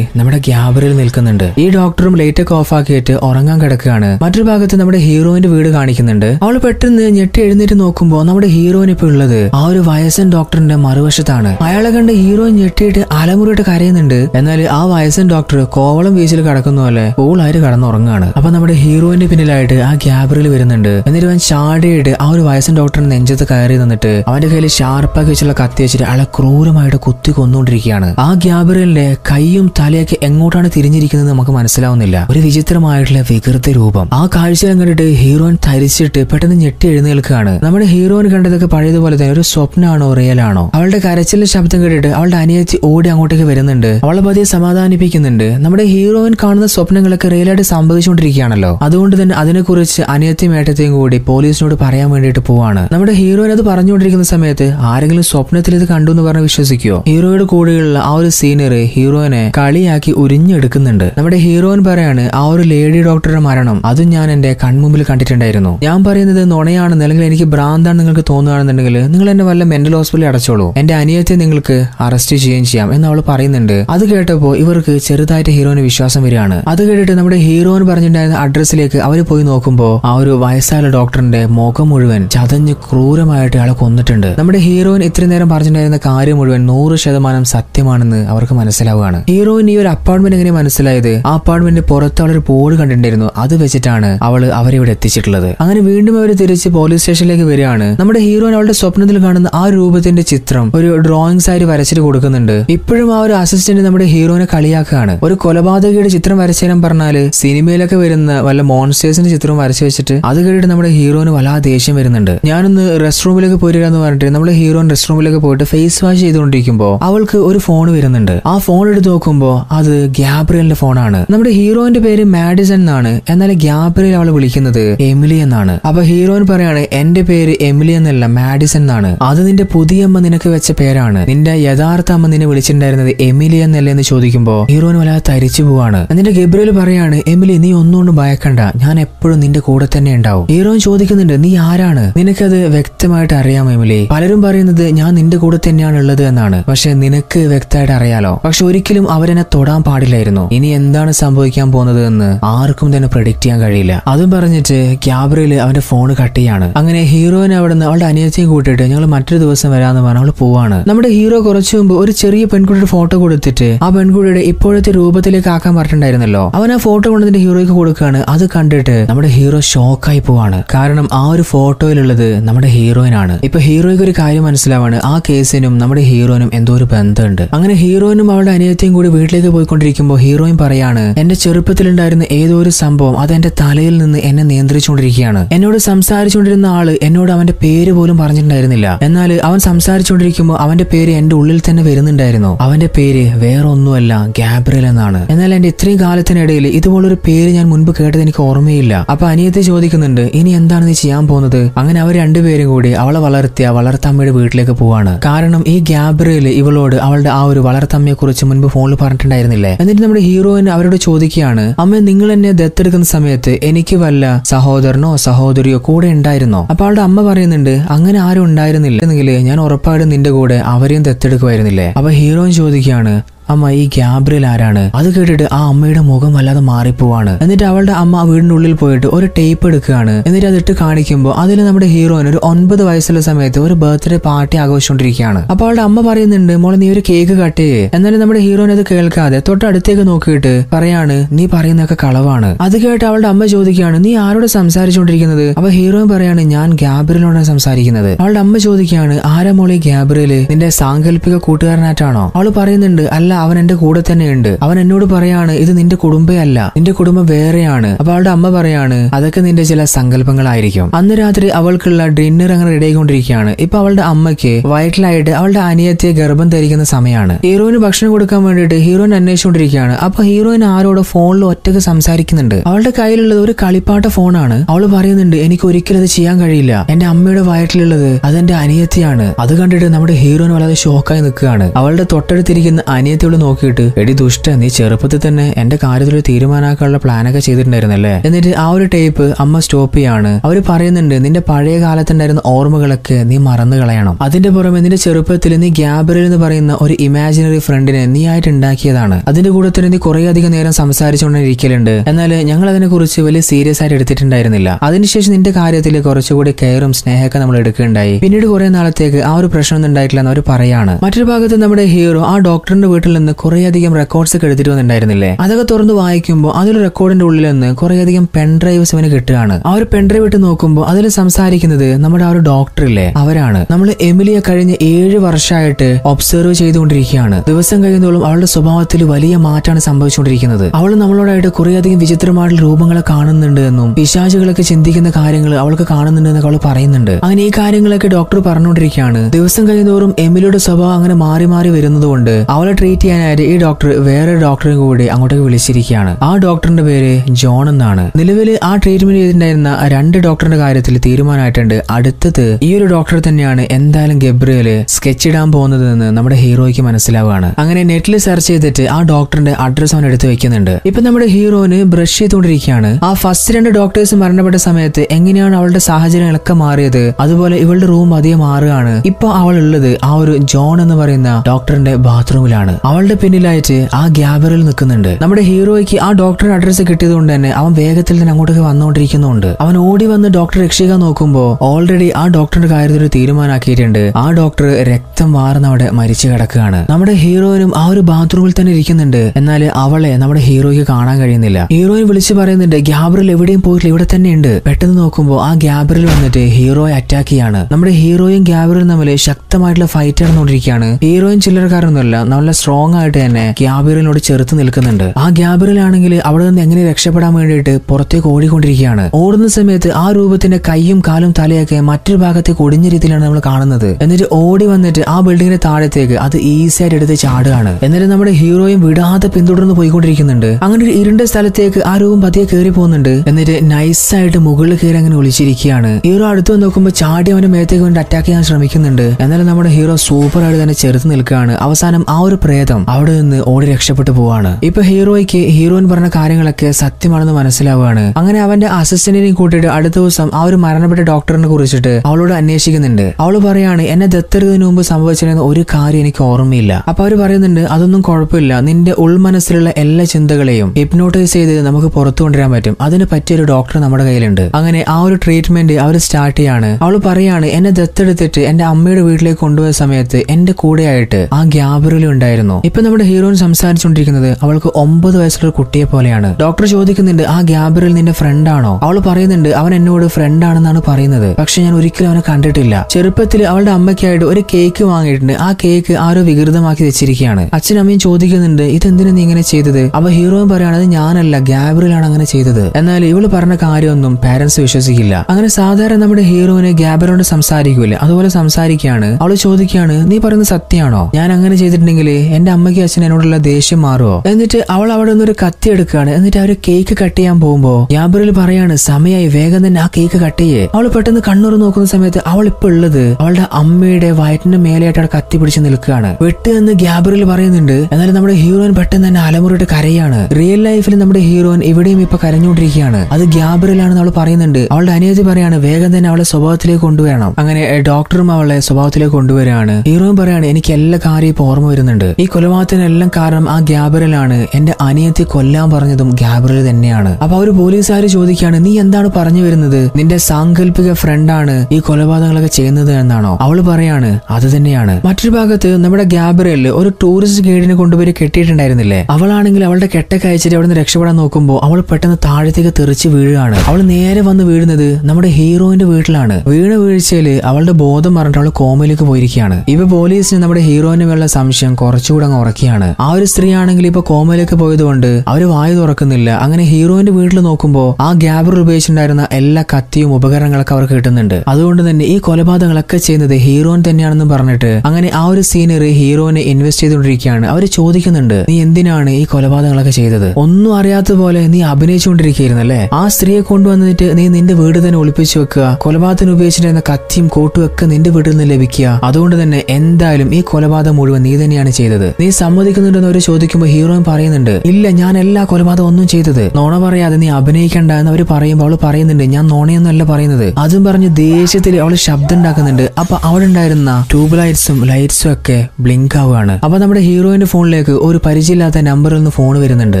നമ്മുടെ ഗാബ്രിയൽ നിൽക്കുന്നുണ്ട്. ഈ ഡോക്ടറും ലൈറ്റൊക്കെ ഓഫ് ആക്കിയിട്ട് ഉറങ്ങാൻ കിടക്കുകയാണ്. മറ്റൊരു ഭാഗത്ത് നമ്മുടെ ഹീറോയിന്റെ വീട് കാണിക്കുന്നുണ്ട്. അവൾ പെട്ടെന്ന് ഞെട്ടി എഴുന്നേറ്റ് നോക്കുമ്പോൾ നമ്മുടെ ഹീറോയിൻ ഇപ്പൊ ഉള്ളത് ആ ഒരു വയസ്സൻ ഡോക്ടറിന്റെ മറുവശത്താണ്. അയാളെ കണ്ട് ഹീറോയിൻ ഞെട്ടിയിട്ട് അലമുറിയിട്ട് കരയുന്നുണ്ട്. എന്നാൽ ആ വയസ്സൻ ഡോക്ടർ കോവളം ബീച്ചിൽ കിടക്കുന്ന പോലെ കൂളായിട്ട് കടന്നുറങ്ങാണ്. അപ്പൊ നമ്മുടെ ഹീറോയിന്റെ പിന്നിലായിട്ട് ആ ഗാബ്രിയൽ വരുന്നുണ്ട്. എന്നിട്ട് അവൻ ചാടിയിട്ട് ആ ഒരു വയസ്സൻ ഡോക്ടറിന്റെ നെഞ്ചത്ത് കയറി നിന്നിട്ട് അവന്റെ കയ്യിൽ ഷാർപ്പാക്കി വെച്ചുള്ള കത്തി വെച്ചിട്ട് അയാളെ ക്രൂരമായിട്ട് കുത്തി കൊന്നുകൊണ്ടിരിക്കുകയാണ്. ആ ഗാബ്രിയലിന്റെ കൈയും തലയൊക്കെ എങ്ങോട്ടാണ് തിരിഞ്ഞിരിക്കുന്നത് നമുക്ക് മനസ്സിലാവുന്നില്ല. ഒരു വിചിത്രമായിട്ടുള്ള വികൃത രൂപം. ആ കാഴ്ചയെല്ലാം കണ്ടിട്ട് ഹീറോയിൻ തരിച്ചിട്ട് പെട്ടെന്ന് ഞെട്ടി എഴുന്നേൽക്കുകയാണ്. നമ്മുടെ ഹീറോയിൻ കണ്ടതൊക്കെ പഴയതുപോലെ തന്നെ ഒരു സ്വപ്നമാണോ റിയലാണോ? അവളുടെ കരച്ചിലിന്റെ ശബ്ദം കേട്ടിട്ട് അവളുടെ അനിയത്തി ഓടി അങ്ങോട്ടേക്ക് വരുന്നുണ്ട്. അവളെ പതിയെ സമാധാനിപ്പിക്കുന്നുണ്ട്. നമ്മുടെ ഹീറോയിൻ കാണുന്ന സ്വപ്നങ്ങളൊക്കെ റിയലായിട്ട് സംഭവിച്ചുകൊണ്ടിരിക്കുകയാണല്ലോ. അതുകൊണ്ട് തന്നെ അതിനെക്കുറിച്ച് അനിയത്തിയും ഏട്ടത്തെയും കൂടി പോലീസിനോട് പറയാൻ വേണ്ടിയിട്ട് പോവാണ്. നമ്മുടെ ഹീറോയിൻ അത് പറഞ്ഞുകൊണ്ടിരിക്കുന്ന സമയത്ത് ആരെങ്കിലും സ്വപ്നത്തിൽ ഇത് കണ്ടു എന്ന് പറഞ്ഞ് വിശ്വസിക്കുവോ? ഹീറോയുടെ കൂടെയുള്ള ആ ഒരു സീനിയർ ഹീറോയിൻ ഡോക്ടറിനെ കളിയാക്കി ഉരിഞ്ഞെടുക്കുന്നുണ്ട്. നമ്മുടെ ഹീറോൻ പറയാണ്, ആ ഒരു ലേഡി ഡോക്ടറുടെ മരണം അത് ഞാൻ എന്റെ കൺമുമ്പിൽ കണ്ടിട്ടുണ്ടായിരുന്നു. ഞാൻ പറയുന്നത് നുണയാണെന്ന് അല്ലെങ്കിൽ എനിക്ക് ഭ്രാന്താണ് നിങ്ങൾക്ക് തോന്നുകയാണെന്നുണ്ടെങ്കിൽ നിങ്ങൾ എന്നെ വല്ല മെന്റൽ ഹോസ്പിറ്റലിൽ അടച്ചോളൂ, എന്റെ അനിയത്തെ നിങ്ങൾക്ക് അറസ്റ്റ് ചെയ്യുകയും ചെയ്യാം എന്ന് അവൾ പറയുന്നുണ്ട്. അത് കേട്ടപ്പോൾ ഇവർക്ക് ചെറുതായിട്ട് ഹീറോന് വിശ്വാസം വരികയാണ്. അത് കേട്ടിട്ട് നമ്മുടെ ഹീറോൻ പറഞ്ഞിട്ടുണ്ടായിരുന്ന അഡ്രസ്സിലേക്ക് അവർ പോയി നോക്കുമ്പോൾ ആ ഒരു വയസ്സായ ഡോക്ടറിന്റെ മുഖം മുഴുവൻ ചതഞ്ഞ് ക്രൂരമായിട്ട് അയാളെ കൊന്നിട്ടുണ്ട്. നമ്മുടെ ഹീറോയിൻ ഇത്രയും നേരം പറഞ്ഞിട്ടുണ്ടായിരുന്ന കാര്യം മുഴുവൻ 100% സത്യമാണെന്ന് അവർക്ക് മനസ്സിലാവുകയാണ്. ഹീറോയിൻ ഈ ഒരു അപ്പാർട്ട്മെന്റ് എങ്ങനെ മനസ്സിലായത്? ആ അപ്പാർട്ട്മെന്റ് പുറത്ത് അവളൊരു ബോർഡ് കണ്ടിട്ടുണ്ടായിരുന്നു, അത് വെച്ചിട്ടാണ് അവള് അവരിവിടെ എത്തിച്ചിട്ടുള്ളത്. അങ്ങനെ വീണ്ടും അവർ തിരിച്ച് പോലീസ് സ്റ്റേഷനിലേക്ക് വരികയാണ്. നമ്മുടെ ഹീറോയിൻ അവളുടെ സ്വപ്നത്തിൽ കാണുന്ന ആ രൂപത്തിന്റെ ചിത്രം ഒരു ഡ്രോയിങ്സ് ആയിട്ട് വരച്ചിട്ട് കൊടുക്കുന്നുണ്ട്. ഇപ്പോഴും ആ ഒരു അസിസ്റ്റന്റ് നമ്മുടെ ഹീറോയിനെ കളിയാക്കുകയാണ്. ഒരു കൊലപാതകയുടെ ചിത്രം വരച്ചേരാൻ പറഞ്ഞാല് സിനിമയിലൊക്കെ വരുന്ന വല്ല മോൺസ്റ്റേഴ്സിന്റെ ചിത്രം വരച്ചു വെച്ചിട്ട് അത് കേട്ടിട്ട് നമ്മുടെ ഹീറോയിന് വല്ലാതെ ദേഷ്യം വരുന്നുണ്ട്. ഞാനൊന്ന് റെസ്റ്റ് റൂമിലേക്ക് പോയിരാന്ന് പറഞ്ഞിട്ട് നമ്മുടെ ഹീറോയിൻ റെസ്റ്റ് റൂമിലേക്ക് പോയിട്ട് ഫേസ് വാഷ് ചെയ്തുകൊണ്ടിരിക്കുമ്പോൾ അവൾക്ക് ഒരു ഫോൺ വരുന്നുണ്ട്. ആ ഫോൺ എടുത്ത് നോക്കുമ്പോൾ അത് ഗ്യാബ്രിയലിന്റെ ഫോണാണ്. നമ്മുടെ ഹീറോയിന്റെ പേര് മാഡിസൺ എന്നാണ്, എന്നാൽ ഗ്യാബ്രിയൽ അവളെ വിളിക്കുന്നത് എമിലി എന്നാണ്. അപ്പൊ ഹീറോയിൻ പറയാണ്, എന്റെ പേര് എമിലി എന്നല്ല മാഡിസൺ എന്നാണ്, അത് നിന്റെ പുതിയ അമ്മ നിനക്ക് വെച്ച പേരാണ്, നിന്റെ യഥാർത്ഥ അമ്മ നിന്നെ വിളിച്ചിട്ടുണ്ടായിരുന്നത് എമിലി എന്നല്ലേ എന്ന് ചോദിക്കുമ്പോൾ ഹീറോയിൻ വല്ലാതെ തരിച്ചു പോവാണ്. എന്നിട്ട് ഗബ്രിയൽ പറയാണ്, എമിലി നീ ഒന്നുകൊണ്ട് ഭയക്കണ്ട, ഞാൻ എപ്പോഴും നിന്റെ കൂടെ തന്നെ ഉണ്ടാവും. ഹീറോയിൻ ചോദിക്കുന്നുണ്ട്, നീ ആരാണ്? നിനക്കത് വ്യക്തമായിട്ട് അറിയാമോ എമിലി? പലരും പറയുന്നത് ഞാൻ നിന്റെ കൂടെ തന്നെയാണ് ഉള്ളത് എന്നാണ്, പക്ഷെ നിനക്ക് വ്യക്തമായിട്ട് അറിയാലോ. പക്ഷെ ഒരിക്കലും അവരെന്നെ തൊടാൻ പാടില്ലായിരുന്നു, ഇനി എന്താണ് സംഭവിക്കാൻ പോകുന്നത് എന്ന് ആർക്കും തന്നെ പ്രഡിക്ട് ചെയ്യാൻ കഴിയില്ല. അതും പറഞ്ഞിട്ട് ഗ്യാബ്രിയൽ അവന്റെ ഫോൺ കട്ട് ചെയ്യാണ്. അങ്ങനെ ഹീറോയിൻ അവിടുന്ന് അവളുടെ അനിയത്തിയും കൂട്ടിയിട്ട് ഞങ്ങൾ മറ്റൊരു ദിവസം വരാമെന്ന് പറഞ്ഞ് അവള് പോവാണ്. നമ്മുടെ ഹീറോ കുറച്ചു മുമ്പ് ഒരു ചെറിയ പെൺകുട്ടിയുടെ ഫോട്ടോ കൊടുത്തിട്ട് ആ പെൺകുട്ടിയുടെ ഇപ്പോഴത്തെ രൂപത്തിലേക്ക് ആക്കാൻ പറഞ്ഞിട്ടുണ്ടായിരുന്നല്ലോ, അവൻ ആ ഫോട്ടോ കൊണ്ടതിന്റെ ഹീറോയ്ക്ക് കൊടുക്കുകയാണ്. അത് കണ്ടിട്ട് നമ്മുടെ ഹീറോ ഷോക്കായി പോവാണ്. കാരണം ആ ഒരു ഫോട്ടോയിലുള്ളത് നമ്മുടെ ഹീറോയിനാണ്. ഇപ്പൊ ഹീറോയ്ക്ക് ഒരു കാര്യം മനസ്സിലാവാണ്, ആ കേസിനും നമ്മുടെ ഹീറോയിനും എന്തോ ഒരു ബന്ധമുണ്ട്. അങ്ങനെ ഹീറോയിനും അവളുടെ അനിയത്തിയും കൂടി വീട്ടിലേക്ക് പോയിക്കൊണ്ടിരിക്കുമ്പോൾ ഹീറോയിൻ പറയാണ്, എന്റെ ചെറുപ്പത്തിലുണ്ടായിരുന്ന ഏതോ ഒരു സംഭവം അത് എന്റെ തലയിൽ നിന്ന് എന്നെ നിയന്ത്രിച്ചുകൊണ്ടിരിക്കുകയാണ്. എന്നോട് സംസാരിച്ചുകൊണ്ടിരുന്ന ആള് എന്നോട് അവന്റെ പേര് പോലും പറഞ്ഞിട്ടുണ്ടായിരുന്നില്ല, എന്നാൽ അവൻ സംസാരിച്ചുകൊണ്ടിരിക്കുമ്പോൾ അവന്റെ പേര് എന്റെ ഉള്ളിൽ തന്നെ വരുന്നുണ്ടായിരുന്നു. അവന്റെ പേര് വേറൊന്നുമല്ല ഗ്യാബ്രിയൽ എന്നാണ്. എന്നാൽ എന്റെ ഇത്രയും കാലത്തിനിടയിൽ ഇതുപോലൊരു പേര് ഞാൻ മുൻപ് കേട്ടത് എനിക്ക് ഓർമ്മയില്ല. അപ്പൊ അനിയത്തെ ചോദിക്കുന്നുണ്ട്, ഇനി എന്താണ് നീ ചെയ്യാൻ പോകുന്നത്? അങ്ങനെ അവർ രണ്ടുപേരും കൂടി അവളെ വളർത്തിയ വളർത്തമ്മയുടെ വീട്ടിലേക്ക് പോവാണ്. കാരണം ഈ ഗ്യാബ്രിയൽ ഇവളോട് അവളുടെ ആ ഒരു വളർത്തമ്മയെ കുറിച്ച് മുൻപ് ഫോണിൽ പറഞ്ഞിട്ടുണ്ടായിരുന്നില്ലേ. എന്നിട്ട് നമ്മുടെ ഹീറോയിൻ അവരോട് ചോദിക്കുകയാണ്, അമ്മ നിങ്ങൾ എന്നെ ദത്തെടുക്കുന്ന സമയത്ത് എനിക്ക് വല്ല സഹോദരനോ സഹോദരിയോ കൂടെ ഉണ്ടായിരുന്നോ? അപ്പൊ അവളുടെ അമ്മ പറയുന്നുണ്ട്, അങ്ങനെ ആരും ഉണ്ടായിരുന്നില്ലെങ്കിൽ ഞാൻ ഉറപ്പായിട്ടും നിന്റെ കൂടെ അവരെയും ദത്തെടുക്കുമായിരുന്നില്ലേ. അപ്പൊ ഹീറോയിൻ ചോദിക്കുകയാണ്, അമ്മ ഈ ഗ്യാബ്രിയൽ ആരാണ്? അത് കേട്ടിട്ട് ആ അമ്മയുടെ മുഖം വല്ലാതെ മാറിപ്പോവാണ്. എന്നിട്ട് അവളുടെ അമ്മ വീടിന്റെ ഉള്ളിൽ പോയിട്ട് ഒരു ടേപ്പ് എടുക്കുകയാണ്. എന്നിട്ട് അതിട്ട് കാണിക്കുമ്പോൾ അതിൽ നമ്മുടെ ഹീറോയിൻ ഒരു 9 വയസ്സുള്ള സമയത്ത് ഒരു ബർത്ത്ഡേ പാർട്ടി ആഘോഷിച്ചുകൊണ്ടിരിക്കുകയാണ്. അപ്പൊ അവളുടെ അമ്മ പറയുന്നുണ്ട്, മോളെ നീ ഒരു കേക്ക് കട്ട് ചെയ്യേ. എന്നാലും നമ്മുടെ ഹീറോയിൻ അത് കേൾക്കാതെ തൊട്ടടുത്തേക്ക് നോക്കിയിട്ട് പറയാണ്, നീ പറയുന്നതൊക്കെ കളവാണ്. അത് കേട്ട് അവളുടെ അമ്മ ചോദിക്കുകയാണ്, നീ ആരോട് സംസാരിച്ചുകൊണ്ടിരിക്കുന്നത്? അപ്പൊ ഹീറോയിൻ പറയാണ്, ഞാൻ ഗ്യാബ്രിയലിനോടാണ് സംസാരിക്കുന്നത്. അവളുടെ അമ്മ ചോദിക്കുകയാണ്, ആരാ മോളെ ഗ്യാബ്രിയൽ? നിന്റെ സാങ്കല്പിക കൂട്ടുകാരനായിട്ടാണോ? അവള് പറയുന്നുണ്ട്, അല്ല അവൻ എന്റെ കൂടെ തന്നെയുണ്ട്. അവൻ എന്നോട് പറയാണ്, ഇത് നിന്റെ കുടുംബേ അല്ല, നിന്റെ കുടുംബം വേറെയാണ്. അപ്പൊ അവളുടെ അമ്മ പറയാണ്, അതൊക്കെ നിന്റെ ചില സങ്കല്പങ്ങളായിരിക്കും. അന്ന് രാത്രി അവൾക്കുള്ള ഡിന്നർ അങ്ങനെ ഇടയിക്കൊണ്ടിരിക്കുകയാണ്. ഇപ്പൊ അവളുടെ അമ്മയ്ക്ക് വയറ്റിലായിട്ട് അവളുടെ അനിയത്തെ ഗർഭം ധരിക്കുന്ന സമയമാണ്. ഹീറോയിന് ഭക്ഷണം കൊടുക്കാൻ വേണ്ടിയിട്ട് ഹീറോയിൻ അന്വേഷിച്ചുകൊണ്ടിരിക്കുകയാണ്. അപ്പൊ ഹീറോയിൻ ആരോട് ഫോണിൽ ഒറ്റക്ക് സംസാരിക്കുന്നുണ്ട്. അവളുടെ കയ്യിലുള്ളത് ഒരു കളിപ്പാട്ട ഫോണാണ്. അവള് പറയുന്നുണ്ട്, എനിക്ക് ഒരിക്കലും അത് ചെയ്യാൻ കഴിയില്ല, എന്റെ അമ്മയുടെ വയറ്റിലുള്ളത് അതെന്റെ അനിയത്തിയാണ്. അത് കണ്ടിട്ട് നമ്മുടെ ഹീറോയിൻ വളരെ ഷോക്കായി നിൽക്കുകയാണ്. അവളുടെ തൊട്ടടുത്തിരിക്കുന്ന അനിയത്തെ നോക്കിയിട്ട്, എടി ദുഷ്ട, നീ ചെറുപ്പത്തിൽ തന്നെ എന്റെ കാര്യത്തിൽ തീരുമാനമാക്കാനുള്ള പ്ലാനൊക്കെ ചെയ്തിട്ടുണ്ടായിരുന്നല്ലേ. എന്നിട്ട് ആ ഒരു ടേപ്പ് അമ്മ സ്റ്റോപ്പ് ചെയ്യാണ്. അവര് പറയുന്നുണ്ട്, നിന്റെ പഴയ കാലത്തുണ്ടായിരുന്ന ഓർമ്മകളൊക്കെ നീ മറന്നു കളയണം. അതിന്റെ പുറമെ നിന്റെ ചെറുപ്പത്തിൽ നീ ഗ്യാബ്രിയൽ എന്ന് പറയുന്ന ഒരു ഇമാജിനറി ഫ്രണ്ടിനെ നീ ആയിട്ട് ഉണ്ടാക്കിയതാണ്. അതിന്റെ കൂടെ തന്നെ നീ കുറെ അധികം നേരം സംസാരിച്ചുകൊണ്ടിരിക്കലുണ്ട്. എന്നാൽ ഞങ്ങൾ അതിനെ കുറിച്ച് വലിയ സീരിയസ് ആയിട്ട് എടുത്തിട്ടുണ്ടായിരുന്നില്ല. അതിനുശേഷം നിന്റെ കാര്യത്തിൽ കുറച്ചുകൂടി കെയറും സ്നേഹമൊക്കെ നമ്മൾ എടുക്കുകയുണ്ടായി. പിന്നീട് കുറെ നാളത്തേക്ക് ആ ഒരു പ്രശ്നം ഉണ്ടായിട്ടില്ല എന്ന് അവർ പറയാണ്. മറ്റൊരു ഭാഗത്ത് നമ്മുടെ ഹീറോ ആ ഡോക്ടറിന്റെ വീട്ടിൽ നിന്ന് കുറെ അധികം റെക്കോർഡ്സ് ഒക്കെ എടുത്തിട്ട് വന്നിട്ടുണ്ടായിരുന്നില്ലേ. അതൊക്കെ തുറന്ന് വായിക്കുമ്പോൾ അതൊരു റെക്കോർഡിന്റെ ഉള്ളിൽ നിന്ന് കുറെ അധികം പെൺഡ്രൈവ്സ് ഇവന് കിട്ടുകയാണ്. ആ ഒരു പെൺഡ്രൈവ് ഇട്ട് നോക്കുമ്പോൾ അതിൽ സംസാരിക്കുന്നത് നമ്മുടെ ആ ഒരു ഡോക്ടറില്ലേ, അവരാണ്. നമ്മൾ എമിലിയെ കഴിഞ്ഞ 7 വർഷമായിട്ട് ഒബ്സർവ് ചെയ്തുകൊണ്ടിരിക്കുകയാണ്. ദിവസം കഴിയുന്നതോളം അവളുടെ സ്വഭാവത്തിൽ വലിയ മാറ്റമാണ് സംഭവിച്ചുകൊണ്ടിരിക്കുന്നത്. അവൾ നമ്മളോടായിട്ട് കുറെ അധികം വിചിത്രമായിട്ടുള്ള രൂപങ്ങളെ കാണുന്നുണ്ട് എന്നും പിശാചുകളൊക്കെ ചിന്തിക്കുന്ന കാര്യങ്ങൾ അവൾക്ക് കാണുന്നുണ്ട് എന്നൊക്കെ അവൾ പറയുന്നുണ്ട്. അങ്ങനെ ഈ കാര്യങ്ങളൊക്കെ ഡോക്ടർ പറഞ്ഞുകൊണ്ടിരിക്കുകയാണ്. ദിവസം കഴിയുന്നതോറും എമിലിയുടെ സ്വഭാവം അങ്ങനെ മാറി മാറി വരുന്നതുകൊണ്ട് അവളെ ട്രീറ്റ് ചെയ്യാനായിട്ട് ഈ ഡോക്ടർ വേറെ ഡോക്ടറെ കൂടി അങ്ങോട്ടേക്ക് വിളിച്ചിരിക്കുകയാണ്. ആ ഡോക്ടറിന്റെ പേര് ജോൺ എന്നാണ്. നിലവിൽ ആ ട്രീറ്റ്മെന്റ് ചെയ്തിട്ടുണ്ടായിരുന്ന രണ്ട് ഡോക്ടറിന്റെ കാര്യത്തിൽ തീരുമാനമായിട്ടുണ്ട്. അടുത്തത് ഈ ഒരു ഡോക്ടർ തന്നെയാണ് എന്തായാലും ഗബ്രിയേൽ സ്കെച്ച് ഇടാൻ പോകുന്നതെന്ന് നമ്മുടെ ഹീറോയ്ക്ക് മനസ്സിലാവുകയാണ്. അങ്ങനെ നെറ്റിൽ സെർച്ച് ചെയ്തിട്ട് ആ ഡോക്ടറിന്റെ അഡ്രസ് അവൻ എടുത്ത് വെക്കുന്നുണ്ട്. ഇപ്പൊ നമ്മുടെ ഹീറോന് ബ്രഷ് ചെയ്തുകൊണ്ടിരിക്കുകയാണ്. ആ ഫസ്റ്റ് രണ്ട് ഡോക്ടേഴ്സ് മരണപ്പെട്ട സമയത്ത് എങ്ങനെയാണ് അവളുടെ സാഹചര്യങ്ങളൊക്കെ മാറിയത്, അതുപോലെ ഇവളുടെ റൂം അധികം മാറുകയാണ്. ഇപ്പൊ അവളുള്ളത് ആ ഒരു ജോൺ എന്ന് പറയുന്ന ഡോക്ടറിന്റെ ബാത്റൂമിലാണ്. അവളുടെ പിന്നിലായിട്ട് ആ ഗാബറിൽ നിൽക്കുന്നുണ്ട്. നമ്മുടെ ഹീറോയ്ക്ക് ആ ഡോക്ടറുടെ അഡ്രസ് കിട്ടിയത് കൊണ്ട് തന്നെ അവൻ വേഗത്തിൽ തന്നെ അങ്ങോട്ടേക്ക് വന്നുകൊണ്ടിരിക്കുന്നുണ്ട്. അവൻ ഓടി വന്ന് ഡോക്ടറെ രക്ഷിക്കാൻ നോക്കുമ്പോ ഓൾറെഡി ആ ഡോക്ടറുടെ കാര്യത്തിൽ ഒരു തീരുമാനമാക്കിയിട്ടുണ്ട്. ആ ഡോക്ടർ രക്തം വാർന്നവിടെ മരിച്ചു കിടക്കുകയാണ്. നമ്മുടെ ഹീറോയിനും ആ ഒരു ബാത്റൂമിൽ തന്നെ ഇരിക്കുന്നുണ്ട്. എന്നാൽ അവളെ നമ്മുടെ ഹീറോയ്ക്ക് കാണാൻ കഴിയുന്നില്ല. ഹീറോയിൻ വിളിച്ചു പറയുന്നുണ്ട്, ഗാബറിൽ എവിടെയും പോയിട്ടില്ല, ഇവിടെ തന്നെ ഉണ്ട്. പെട്ടെന്ന് നോക്കുമ്പോൾ ആ ഗാബറിൽ വന്നിട്ട് ഹീറോയെ അറ്റാക്ക് ചെയ്യാണ്. നമ്മുടെ ഹീറോയും ഗാബറിലും തമ്മിൽ ശക്തമായിട്ടുള്ള ഫൈറ്റ് നടന്നുകൊണ്ടിരിക്കുകയാണ്. ഹീറോയിൻ ചില്ലറക്കാരൊന്നുമല്ല, നല്ല സ്ട്രോങ് ആയിട്ട് തന്നെ ഗാബറിനോട് ചെറുത്ത് നിൽക്കുന്നുണ്ട്. ആ ഗാബറിലാണെങ്കിൽ അവിടെ നിന്ന് എങ്ങനെ രക്ഷപ്പെടാൻ വേണ്ടിയിട്ട് പുറത്തേക്ക് ഓടിക്കൊണ്ടിരിക്കുകയാണ്. ഓടുന്ന സമയത്ത് ആ രൂപത്തിന്റെ കൈയും കാലും തലയൊക്കെ മറ്റൊരു ഭാഗത്തേക്ക് ഒടിഞ്ഞ രീതിയിലാണ് നമ്മൾ കാണുന്നത്. എന്നിട്ട് ഓടി വന്നിട്ട് ആ ബിൽഡിങ്ങിന്റെ താഴത്തേക്ക് അത് ഈസി ആയിട്ട് എടുത്ത് ചാടുകയാണ്. എന്നിട്ട് നമ്മുടെ ഹീറോയും വിടാതെ പിന്തുടർന്ന് പോയിക്കൊണ്ടിരിക്കുന്നുണ്ട്. അങ്ങനെ ഒരു ഇരുണ്ട സ്ഥലത്തേക്ക് ആ രൂപം പതിയെ കയറി പോകുന്നുണ്ട്. എന്നിട്ട് നൈസായിട്ട് മുകളിൽ കയറി അങ്ങനെ ഒളിച്ചിരിക്കുകയാണ്. ഹീറോ അടുത്ത് നോക്കുമ്പോൾ ചാടി അവന്റെ മേത്തേക്ക് വേണ്ടി അറ്റാക്ക് ചെയ്യാൻ ശ്രമിക്കുന്നുണ്ട്. എന്നാലും നമ്മുടെ ഹീറോ സൂപ്പറായിട്ട് തന്നെ ചെറുത്ത് നിൽക്കുകയാണ്. അവസാനം ആ ഒരു പ്രേതം അവിടെ നിന്ന് ഓടി രക്ഷപ്പെട്ടു പോവാണ്. ഇപ്പൊ ഹീറോയ്ക്ക് ഹീറോയിൻ പറഞ്ഞ കാര്യങ്ങളൊക്കെ സത്യമാണെന്ന് മനസ്സിലാവുകയാണ്. അങ്ങനെ അവന്റെ അസിസ്റ്റന്റിനെ കൂട്ടിയിട്ട് അടുത്ത ദിവസം ആ ഒരു മരണപ്പെട്ട ഡോക്ടറിനെ കുറിച്ചിട്ട് അവളോട് അന്വേഷിക്കുന്നുണ്ട്. അവള് പറയാണ്, എന്നെ ദത്തെടുക്കുന്നതിന് മുമ്പ് സംഭവിച്ചിരുന്ന ഒരു കാര്യം എനിക്ക് ഓർമ്മയില്ല. അപ്പൊ അവര് പറയുന്നുണ്ട്, അതൊന്നും കുഴപ്പമില്ല, നിന്റെ ഉൾമനസ്സിലുള്ള എല്ലാ ചിന്തകളെയും ഹിപ്നോട്ടൈസ് ചെയ്ത് നമുക്ക് പുറത്തു കൊണ്ടുവരാൻ പറ്റും. അതിന് പറ്റിയൊരു ഡോക്ടർ നമ്മുടെ കയ്യിലുണ്ട്. അങ്ങനെ ആ ഒരു ട്രീറ്റ്മെന്റ് അവർ സ്റ്റാർട്ട് ചെയ്യാണ്. അവള് പറയാണ്, എന്നെ ദത്തെടുത്തിട്ട് എന്റെ അമ്മയുടെ വീട്ടിലേക്ക് കൊണ്ടുപോയ സമയത്ത് എന്റെ കൂടെയായിട്ട് ആ ഗാബറിലും ഉണ്ടായിരുന്നു. ഇപ്പൊ നമ്മുടെ ഹീറോയിൻ സംസാരിച്ചുകൊണ്ടിരിക്കുന്നത് അവൾക്ക് 9 വയസ്സുള്ള കുട്ടിയെ പോലെയാണ്. ഡോക്ടർ ചോദിക്കുന്നുണ്ട്, ആ ഗാബറിൽ നിന്റെ ഫ്രണ്ട് ആണോ? അവള് പറയുന്നുണ്ട്, അവൻ എന്നോട് ഫ്രണ്ട് ആണെന്നാണ് പറയുന്നത്, പക്ഷെ ഞാൻ ഒരിക്കലും അവനെ കണ്ടിട്ടില്ല. ചെറുപ്പത്തിൽ അവളുടെ അമ്മയ്ക്കായിട്ട് ഒരു കേക്ക് വാങ്ങിയിട്ടുണ്ട്. ആ കേക്ക് ആരോ വികൃതമാക്കി വെച്ചിരിക്കുകയാണ്. അച്ഛനമ്മയും ചോദിക്കുന്നുണ്ട്, ഇതെന്തിനാ നീ ഇങ്ങനെ ചെയ്തത്? അപ്പൊ ഹീറോയിൻ പറയുന്നത്, ഞാനല്ല, ഗാബറിലാണ് അങ്ങനെ ചെയ്തത്. എന്നാൽ ഇവള് പറഞ്ഞ കാര്യമൊന്നും പാരന്റ്സ് വിശ്വസിക്കില്ല. അങ്ങനെ സാധാരണ നമ്മുടെ ഹീറോയിന് ഗാബറിനോട് സംസാരിക്കൂല്ലേ, അതുപോലെ സംസാരിക്കുകയാണ്. അവള് ചോദിക്കുകയാണ്, നീ പറയുന്നത് സത്യമാണോ? ഞാൻ അങ്ങനെ ചെയ്തിട്ടുണ്ടെങ്കിൽ എന്റെ അമ്മയ്ക്ക് അച്ഛൻ എന്നോടുള്ള ദേഷ്യം മാറുമോ? എന്നിട്ട് അവൾ അവിടെ നിന്നൊരു കത്തി എടുക്കുകയാണ്. എന്നിട്ട് അവര് കേക്ക് കട്ട് ചെയ്യാൻ പോകുമ്പോ ഗാബറിൽ പറയാണ്, സമയമായി, വേഗം തന്നെ ആ കേക്ക് കട്ട് ചെയ്യേ. അവള് പെട്ടെന്ന് കണ്ണൂറ് നോക്കുന്ന സമയത്ത് അവൾ ഇപ്പൊ ഉള്ളത് അവളുടെ അമ്മയുടെ വയറ്റിന്റെ മേലെയായിട്ട് അവിടെ കത്തി പിടിച്ച് നിൽക്കുകയാണ്. വെട്ട് എന്ന് ഗാബറിൽ പറയുന്നുണ്ട്. എന്നാലും നമ്മുടെ ഹീറോയിൻ പെട്ടെന്ന് തന്നെ അലമുറയിട്ട് കരയാണ്. റിയൽ ലൈഫിൽ നമ്മുടെ ഹീറോയിൻ ഇവിടെയും ഇപ്പൊ കരഞ്ഞുകൊണ്ടിരിക്കുകയാണ്. അത് ഗാബറിലാണെന്ന് അവൾ പറയുന്നുണ്ട്. അവളുടെ അനിയത്തി പറയാണ്, വേഗം തന്നെ അവളെ സ്വഭാവത്തിലേക്ക് കൊണ്ടുവരണം. അങ്ങനെ ഡോക്ടറും അവളെ സ്വഭാവത്തിലേക്ക് കൊണ്ടുവരികയാണ്. ഹീറോയിൻ പറയാണ്, എനിക്ക് എല്ലാ കാര്യം ഇപ്പൊ ഓർമ്മ വരുന്നുണ്ട്. ഈ കൊലപാതകത്തിനെല്ലാം കാരണം ആ ഗാബറിലാണ്. എന്റെ അനിയത്തി കൊല്ലാൻ പറഞ്ഞതും ഗാബറിൽ തന്നെയാണ്. അപ്പൊ അവര് പോലീസുകാര് ചോദിക്കുകയാണ്, നീ എന്താണ് പറഞ്ഞു വരുന്നത്? നിന്റെ സാങ്കല്പിക ഫ്രണ്ടാണ് ഈ കൊലപാതകങ്ങളൊക്കെ ചെയ്യുന്നത് എന്നാണോ? അവള് പറയാണ്, അത് തന്നെയാണ്. മറ്റൊരു ഭാഗത്ത് നമ്മുടെ ഗാബറിൽ ഒരു ടൂറിസ്റ്റ് ഗൈഡിനെ കൊണ്ടുപോയി കെട്ടിയിട്ടുണ്ടായിരുന്നില്ലേ, അവളാണെങ്കിൽ അവളുടെ കെട്ടൊക്കെ അയച്ചിട്ട് അവിടെ നിന്ന് രക്ഷപ്പെടാൻ നോക്കുമ്പോൾ അവൾ പെട്ടെന്ന് താഴത്തേക്ക് തെറിച്ച് വീഴുകയാണ്. അവൾ നേരെ വന്ന് വീഴുന്നത് നമ്മുടെ ഹീറോയിന്റെ വീട്ടിലാണ്. വീണ വീഴ്ചയിൽ അവളുടെ ബോധം പറഞ്ഞിട്ട് അവൾ കോമയിലേക്ക് പോയിരിക്കുകയാണ്. ഇപ്പൊ പോലീസിന് നമ്മുടെ ഹീറോയിന്റെ മേലുള്ള സംശയം കുറച്ചുകൂടെ അങ്ങ് ഉറക്കുകയാണ്. ആ ഒരു സ്ത്രീ ആണെങ്കിൽ ഇപ്പൊ കോമയിലേക്ക് പോയതുകൊണ്ട് അവര് വായു തുറക്കുന്നില്ല. അങ്ങനെ ഹീറോയിന്റെ വീട്ടിൽ നോക്കുമ്പോൾ ആ ഗാബറിൽ ഉപയോഗിച്ചിട്ടുണ്ടായിരുന്ന എല്ലാ കത്തിയും ഉപകരണങ്ങളൊക്കെ അവർക്ക് കിട്ടുന്നുണ്ട്. അതുകൊണ്ട് തന്നെ ഈ കൊലപാതകങ്ങളൊക്കെ ചെയ്യുന്നത് ഹീറോയിൻ തന്നെയാണെന്ന് പറഞ്ഞിട്ട് അങ്ങനെ ആ ഒരു സീനറി ഹീറോയിനെ ഇൻവെസ്റ്റ് ചെയ്തുകൊണ്ടിരിക്കുകയാണ്. അവര് ചോദിക്കുന്നുണ്ട്, നീ എന്തിനാണ് ഈ കൊലപാതകങ്ങളൊക്കെ ചെയ്തത്? ഒന്നും അറിയാത്ത പോലെ നീ അഭിനയിച്ചുകൊണ്ടിരിക്കുകയായിരുന്നല്ലേ? ആ സ്ത്രീയെ കൊണ്ടുവന്നിട്ട് നീ നിന്റെ വീട് തന്നെ ഒളിപ്പിച്ചു വെക്കുക, കൊലപാതകത്തിന് ഉപയോഗിച്ചിട്ടുണ്ടായിരുന്ന കത്തിയും കോട്ടും ഒക്കെ നിന്റെ വീട്ടിൽ നിന്ന് ലഭിക്കുക. അതുകൊണ്ട് തന്നെ എന്തായാലും ഈ കൊലപാതകം മുഴുവൻ നീ തന്നെയാണ് ചെയ്തത്. നീ സമ്മതിക്കുന്നുണ്ടെന്ന് അവർ ചോദിക്കുമ്പോൾ ഹീറോയിൻ പറയുന്നുണ്ട്, ഇല്ല, ഞാൻ എല്ലാ കൊലപാതകം ഒന്നും ചെയ്തത്, നോണ പറയാതെ നീ അഭിനയിക്കണ്ട എന്ന് അവര് പറയുമ്പോൾ അവള് പറയുന്നുണ്ട്, ഞാൻ നോണയൊന്നുമല്ല പറയുന്നത്. അതും പറഞ്ഞ് ദേഷ്യത്തിൽ അവള് ശബ്ദം ഉണ്ടാക്കുന്നുണ്ട്. അപ്പൊ അവളുണ്ടായിരുന്ന ട്യൂബ് ലൈറ്റ്സും ലൈറ്റ്സും ഒക്കെ ബ്ലിങ്ക് ആവുകയാണ്. അപ്പൊ നമ്മുടെ ഹീറോയിന്റെ ഫോണിലേക്ക് ഒരു പരിചയമില്ലാത്ത നമ്പറിൽ നിന്ന് ഫോൺ വരുന്നുണ്ട്.